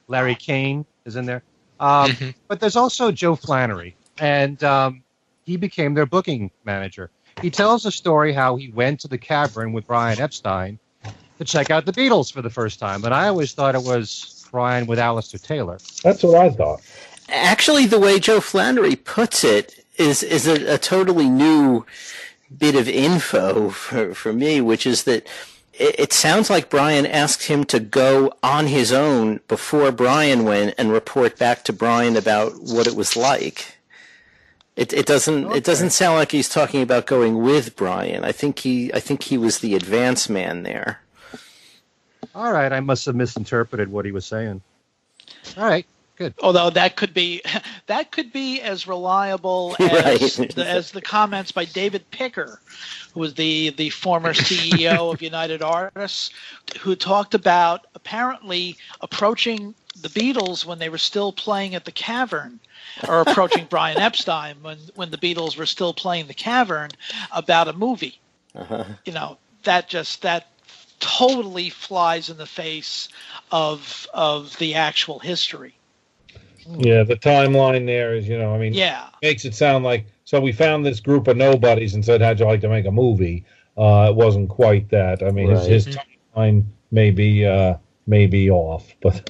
Larry Kane is in there. Um, mm-hmm. But there's also Joe Flannery, and um, he became their booking manager. He tells a story how he went to the Cavern with Brian Epstein to check out the Beatles for the first time, and I always thought it was Brian with Alistair Taylor. That's what I thought. Actually, the way Joe Flannery puts it is, is a, a totally new bit of info for, for me, which is that it sounds like Brian asked him to go on his own before Brian went and report back to Brian about what it was like. It, it doesn't. Okay. It doesn't sound like he's talking about going with Brian. I think he. I think he was the advance man there. All right, I must have misinterpreted what he was saying. All right. Good. Although that could be that could be as reliable as, right. the, as the comments by David Picker, who was the, the former C E O of United Artists, who talked about apparently approaching the Beatles when they were still playing at the Cavern, or approaching Brian Epstein when, when the Beatles were still playing the Cavern about a movie. Uh-huh. You know, that just that totally flies in the face of of the actual history. Yeah, the timeline there is, you know, I mean, yeah. makes it sound like, so we found this group of nobodies and said, how'd you like to make a movie? Uh, it wasn't quite that. I mean, right. his, his timeline may be, uh, may be off. But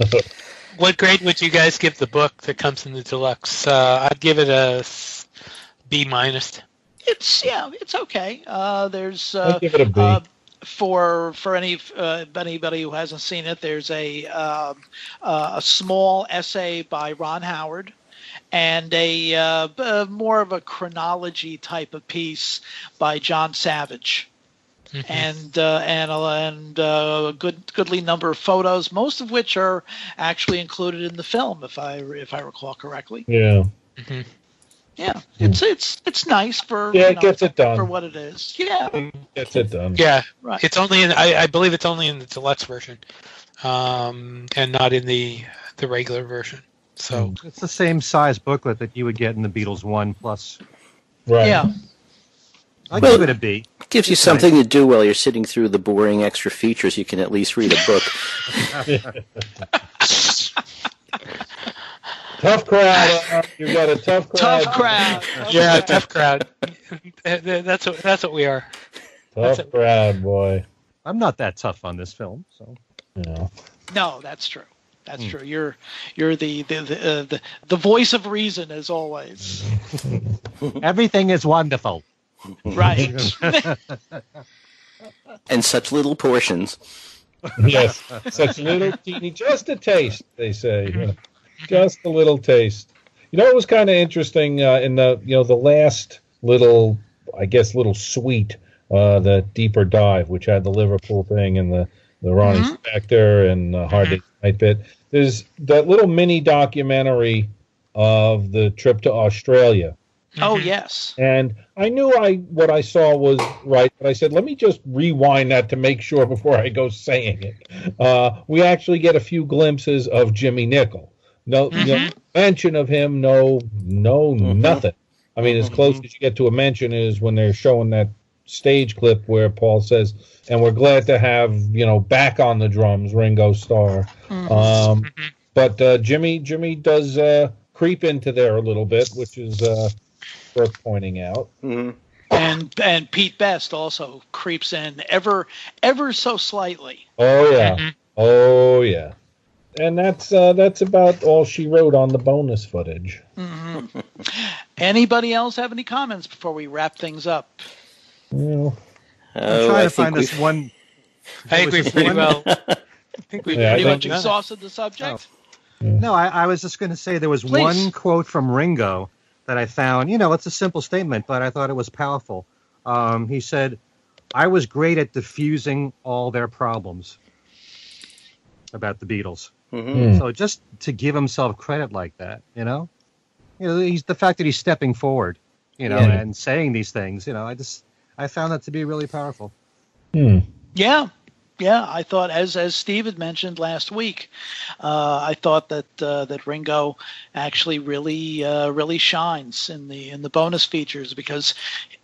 what grade would you guys give the book that comes in the deluxe? Uh, I'd give it a B minus. It's, yeah, it's okay. Uh, there's, uh, I'd give it a B. Uh, For for any uh, anybody who hasn't seen it, there's a uh, uh, a small essay by Ron Howard, and a uh, uh, more of a chronology type of piece by John Savage, mm-hmm. and uh, and uh, and uh, a good goodly number of photos, most of which are actually included in the film, if I if I recall correctly. Yeah. Mm-hmm. Yeah, it's it's it's nice for yeah, you know, it gets it done for what it is. Yeah, it gets it done. Yeah, right. It's only in I, I believe it's only in the deluxe version, um, and not in the the regular version. So it's the same size booklet that you would get in the Beatles one plus. Right. Yeah. I well, give it a B. Gives you something to do while you're sitting through the boring extra features. You can at least read a book. Tough crowd. Uh, you've got a tough crowd. Tough crowd. Yeah, tough crowd. That's what, that's what we are. Tough that's crowd, it. boy. I'm not that tough on this film, so. Yeah. No, that's true. That's mm. true. You're you're the the the, uh, the the voice of reason as always. Everything is wonderful. Right. And such little portions. Yes, such little teeny, just a taste. They say, yeah. Just a little taste. You know, it was kind of interesting uh, in the you know the last little, I guess, little suite, uh, the deeper dive, which had the Liverpool thing and the the Ronnie mm-hmm. Spector and the Hard Day's Night bit. There's that little mini documentary of the trip to Australia. Oh, yes. And I knew I what I saw was right, but I said, let me just rewind that to make sure before I go saying it. Uh, we actually get a few glimpses of Jimmy Nickel. No, mm-hmm. no mention of him, no, no mm-hmm. nothing. I mean, as close mm-hmm. as you get to a mention is when they're showing that stage clip where Paul says, and we're glad to have, you know, back on the drums, Ringo Starr. Mm-hmm. Um, but uh, Jimmy Jimmy does uh, creep into there a little bit, which is... Uh, worth pointing out. Mm-hmm. And and Pete Best also creeps in ever ever so slightly. Oh yeah. Mm-hmm. Oh yeah. And that's uh, that's about all she wrote on the bonus footage. Mm-hmm. Anybody else have any comments before we wrap things up? Well, oh, I'm trying I to find this one. I think we've pretty well I think we've yeah, pretty much exhausted the subject. Oh. Yeah. No, I, I was just gonna say there was Please. one quote from Ringo that I found, you know, it's a simple statement, but I thought it was powerful. Um, he said, I was great at diffusing all their problems about the Beatles. Mm-hmm. So just to give himself credit like that, you know, you know, he's the fact that he's stepping forward, you know, yeah. and saying these things, you know, I just, I found that to be really powerful. Mm. Yeah. Yeah, I thought, as as Steve had mentioned last week, uh, I thought that uh, that Ringo actually really uh, really shines in the in the bonus features, because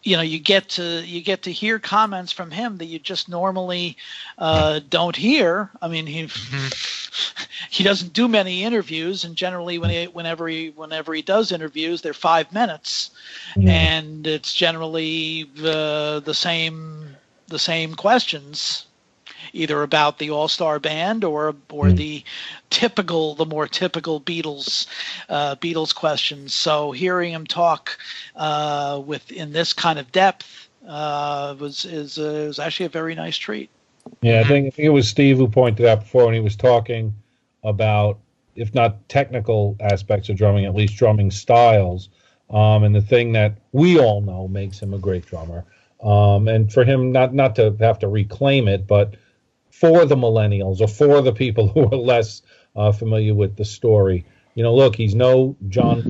you know you get to you get to hear comments from him that you just normally uh, don't hear. I mean, he he doesn't do many interviews, and generally when he, whenever he whenever he does interviews, they're five minutes, mm-hmm. and it's generally the the same the same questions. Either about the all-star band or or mm. the typical, the more typical Beatles uh, Beatles questions. So hearing him talk uh, with in this kind of depth uh, was is uh, was actually a very nice treat. Yeah, I think, I think it was Steve who pointed out before when he was talking about, if not technical aspects of drumming, at least drumming styles, um, and the thing that we all know makes him a great drummer. Um, and for him not not to have to reclaim it, but for the millennials or for the people who are less uh, familiar with the story. You know, look, he's no John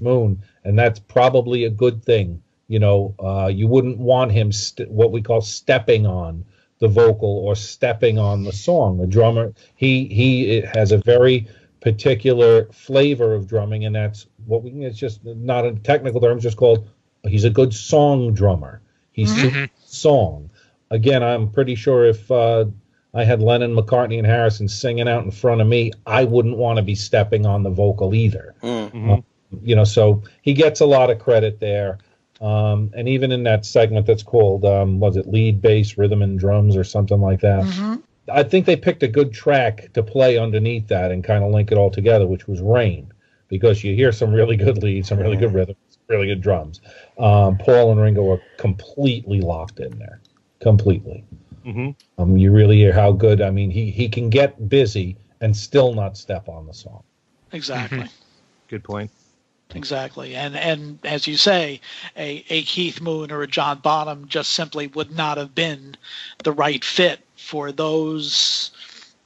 Moon, and that's probably a good thing. You know, uh, you wouldn't want him st- what we call stepping on the vocal or stepping on the song. The drummer, he he has a very particular flavor of drumming, and that's what we, it's just not in technical terms, just called, he's a good song drummer. He's mm-hmm. song. Again, I'm pretty sure if uh, I had Lennon, McCartney, and Harrison singing out in front of me, I wouldn't want to be stepping on the vocal either. Mm-hmm. Uh, you know, so he gets a lot of credit there. Um, and even in that segment that's called, um, was it Lead, Bass, Rhythm, and Drums or something like that? Mm-hmm. I think they picked a good track to play underneath that and kind of link it all together, which was Rain, because you hear some really good leads, some really good rhythms, really good drums. Um, Paul and Ringo are completely locked in there. Completely. Mm-hmm. Um, you really hear how good, I mean, he, he can get busy and still not step on the song. Exactly. Mm-hmm. Good point. Exactly. And and as you say, a, a Keith Moon or a John Bonham just simply would not have been the right fit for those.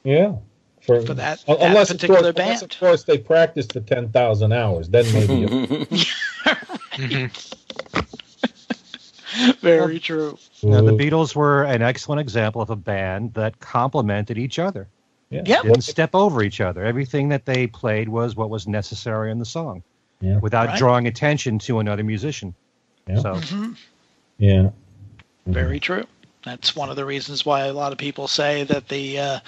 Yeah. For, for that, uh, that unless particular of course, band. Unless, of course, they practiced the ten thousand hours. Then maybe. A... Very true. Now, the Beatles were an excellent example of a band that complemented each other. Yeah. Yep. Didn't step over each other. Everything that they played was what was necessary in the song, yeah. without right. drawing attention to another musician. Yeah. So, mm-hmm. Yeah. Very true. That's one of the reasons why a lot of people say that the uh,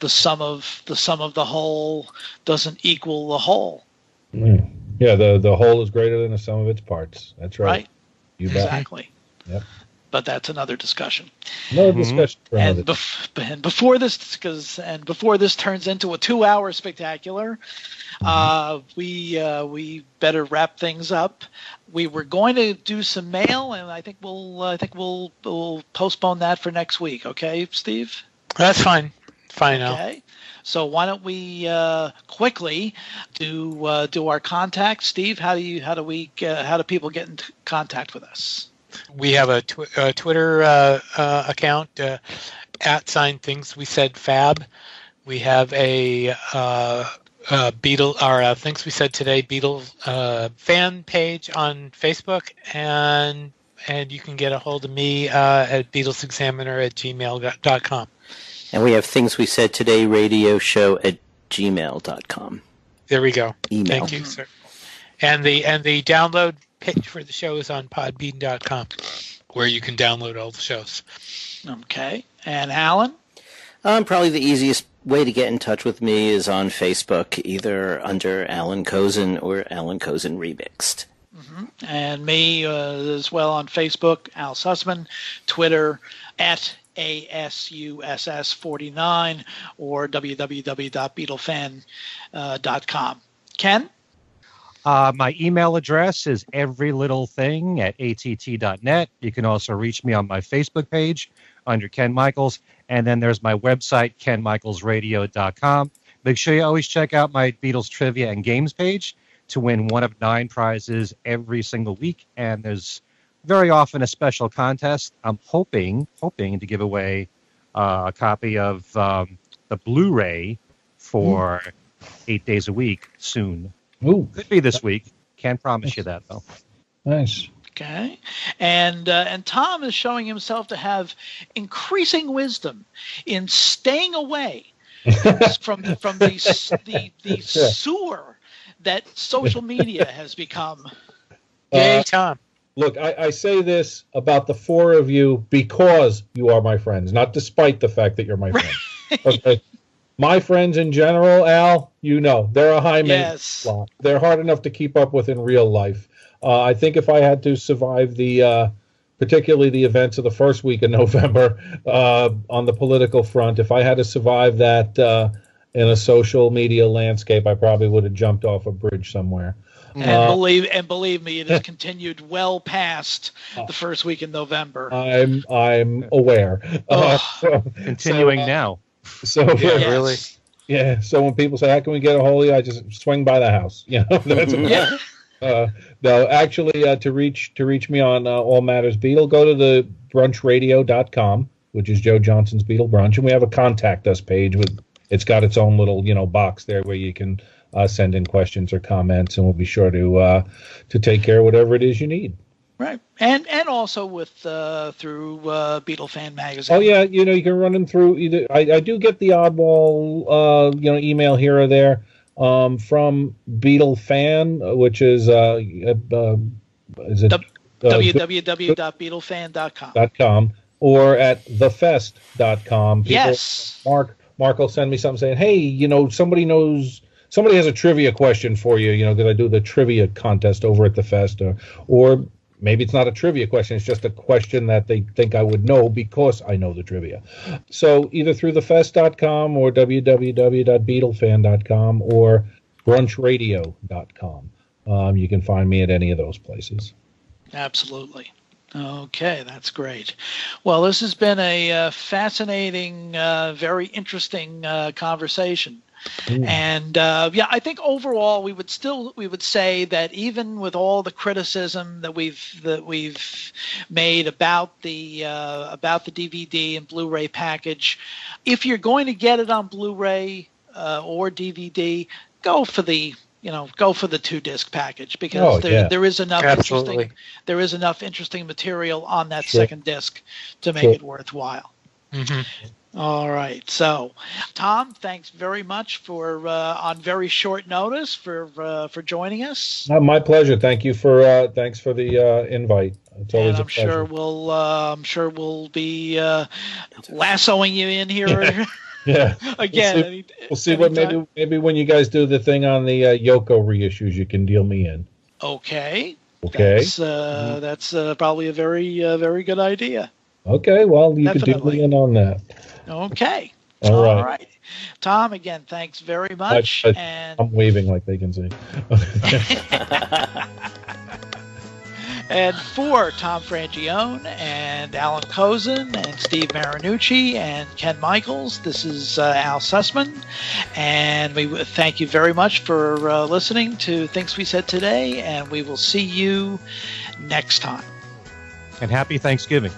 the sum of the sum of the whole doesn't equal the whole. Mm. Yeah, the the whole is greater than the sum of its parts. That's right. Right. You bet. Exactly. Yep. But that's another discussion. No discussion. Mm-hmm. And, bef- and before this, cause, and before this turns into a two-hour spectacular, mm-hmm. uh, we uh, we better wrap things up. We were going to do some mail, and I think we'll uh, I think we'll we'll postpone that for next week. Okay, Steve? That's fine. Fine. Okay. Al. So why don't we uh, quickly do uh, do our contact? Steve, how do you how do we uh, how do people get in contact with us? We have a, tw- a Twitter uh, uh, account, uh, at sign things we said fab. We have a, uh, a Beatle, or uh, things we said today, Beatle uh, fan page on Facebook, and and you can get a hold of me uh, at beatlesexaminer at gmail dot com. And we have things we said today radio show at gmail dot com. There we go. Email. Thank you, sir. And the and the download pitch for the show is on podbean dot com, where you can download all the shows. Okay. And Alan? Um, probably the easiest way to get in touch with me is on Facebook, either under Allan Kozinn or Allan Kozinn Remixed. Mm-hmm. And me uh, as well on Facebook, Al Sussman, Twitter, at A S U S S forty-nine, or w w w dot beatle fan dot com. Ken? Uh, my email address is everylittlething at a t t dot net. You can also reach me on my Facebook page under Ken Michaels. And then there's my website, ken michaels radio dot com. Make sure you always check out my Beatles trivia and games page to win one of nine prizes every single week. And there's very often a special contest. I'm hoping, hoping to give away uh, a copy of um, the Blu-ray for mm. Eight Days a Week soon. Ooh. Could be this week. Can't promise nice. You that, though. Nice. Okay. And uh, and Tom is showing himself to have increasing wisdom in staying away from the, from the, the, the sewer that social media has become. Yay, uh, Tom. Look, I, I say this about the four of you because you are my friends, not despite the fact that you're my friend. Okay. My friends in general, Al, you know, they're a high maintenance lot. They're hard enough to keep up with in real life. Uh, I think if I had to survive the, uh, particularly the events of the first week of November uh, on the political front, if I had to survive that uh, in a social media landscape, I probably would have jumped off a bridge somewhere. And uh, believe and believe me, it has continued well past the first week in November. I'm I'm aware. Uh, so, Continuing so, uh, now. So yeah, uh, really, yeah. So when people say, "How can we get a hold of you?" I just swing by the house. You know, that's yeah. Uh, no, actually, uh, to reach to reach me on uh, all matters Beatle, go to the brunch radio dot com, which is Joe Johnson's Beatle Brunch, and we have a contact us page with. It's got its own little you know box there where you can uh, send in questions or comments, and we'll be sure to uh, to take care of whatever it is you need. Right, and and also with uh, through uh, Beatle Fan Magazine. Oh yeah, you know you can run them through either. I, I do get the oddball, uh, you know, email here or there um, from Beatle Fan, which is uh, uh, is it uh, w w w dot beatle fan dot com or at the fest dot com. People, yes, Mark Mark will send me something saying, hey, you know, somebody knows. Somebody has a trivia question for you. You know, because I do the trivia contest over at the Fest, or. or Maybe it's not a trivia question. It's just a question that they think I would know because I know the trivia. So either through the fest dot com or w w w dot beatle fan dot com or brunch radio dot com. Um, you can find me at any of those places. Absolutely. Okay, that's great. Well, this has been a uh, fascinating, uh, very interesting uh, conversation. Ooh. And uh, yeah, I think overall we would still we would say that even with all the criticism that we've that we've made about the uh, about the D V D and Blu-ray package, if you're going to get it on Blu-ray uh, or D V D, go for the you know go for the two disc package because oh, there yeah. there is enough Absolutely. interesting there is enough interesting material on that sure. second disc to make sure. it worthwhile. Mm-hmm. All right. So, Tom, thanks very much for uh, on very short notice for uh, for joining us. No, my pleasure. Thank you for uh, thanks for the uh, invite. It's always and I'm a pleasure. sure we'll uh, I'm sure we'll be uh, lassoing you in here. Yeah. Again, we'll see, I mean, we'll see what time. maybe maybe when you guys do the thing on the uh, Yoko reissues, you can deal me in. Okay. Okay. That's, uh, mm-hmm. that's uh, probably a very uh, very good idea. Okay. Well, you could deal me in on that. Okay. All right. All right. Tom, again, thanks very much. I, I, and I'm waving like they can see. And for Tom Frangione and Allan Kozinn and Steve Marinucci and Ken Michaels, this is uh, Al Sussman. And we thank you very much for uh, listening to Things We Said Today, and we will see you next time. And happy Thanksgiving.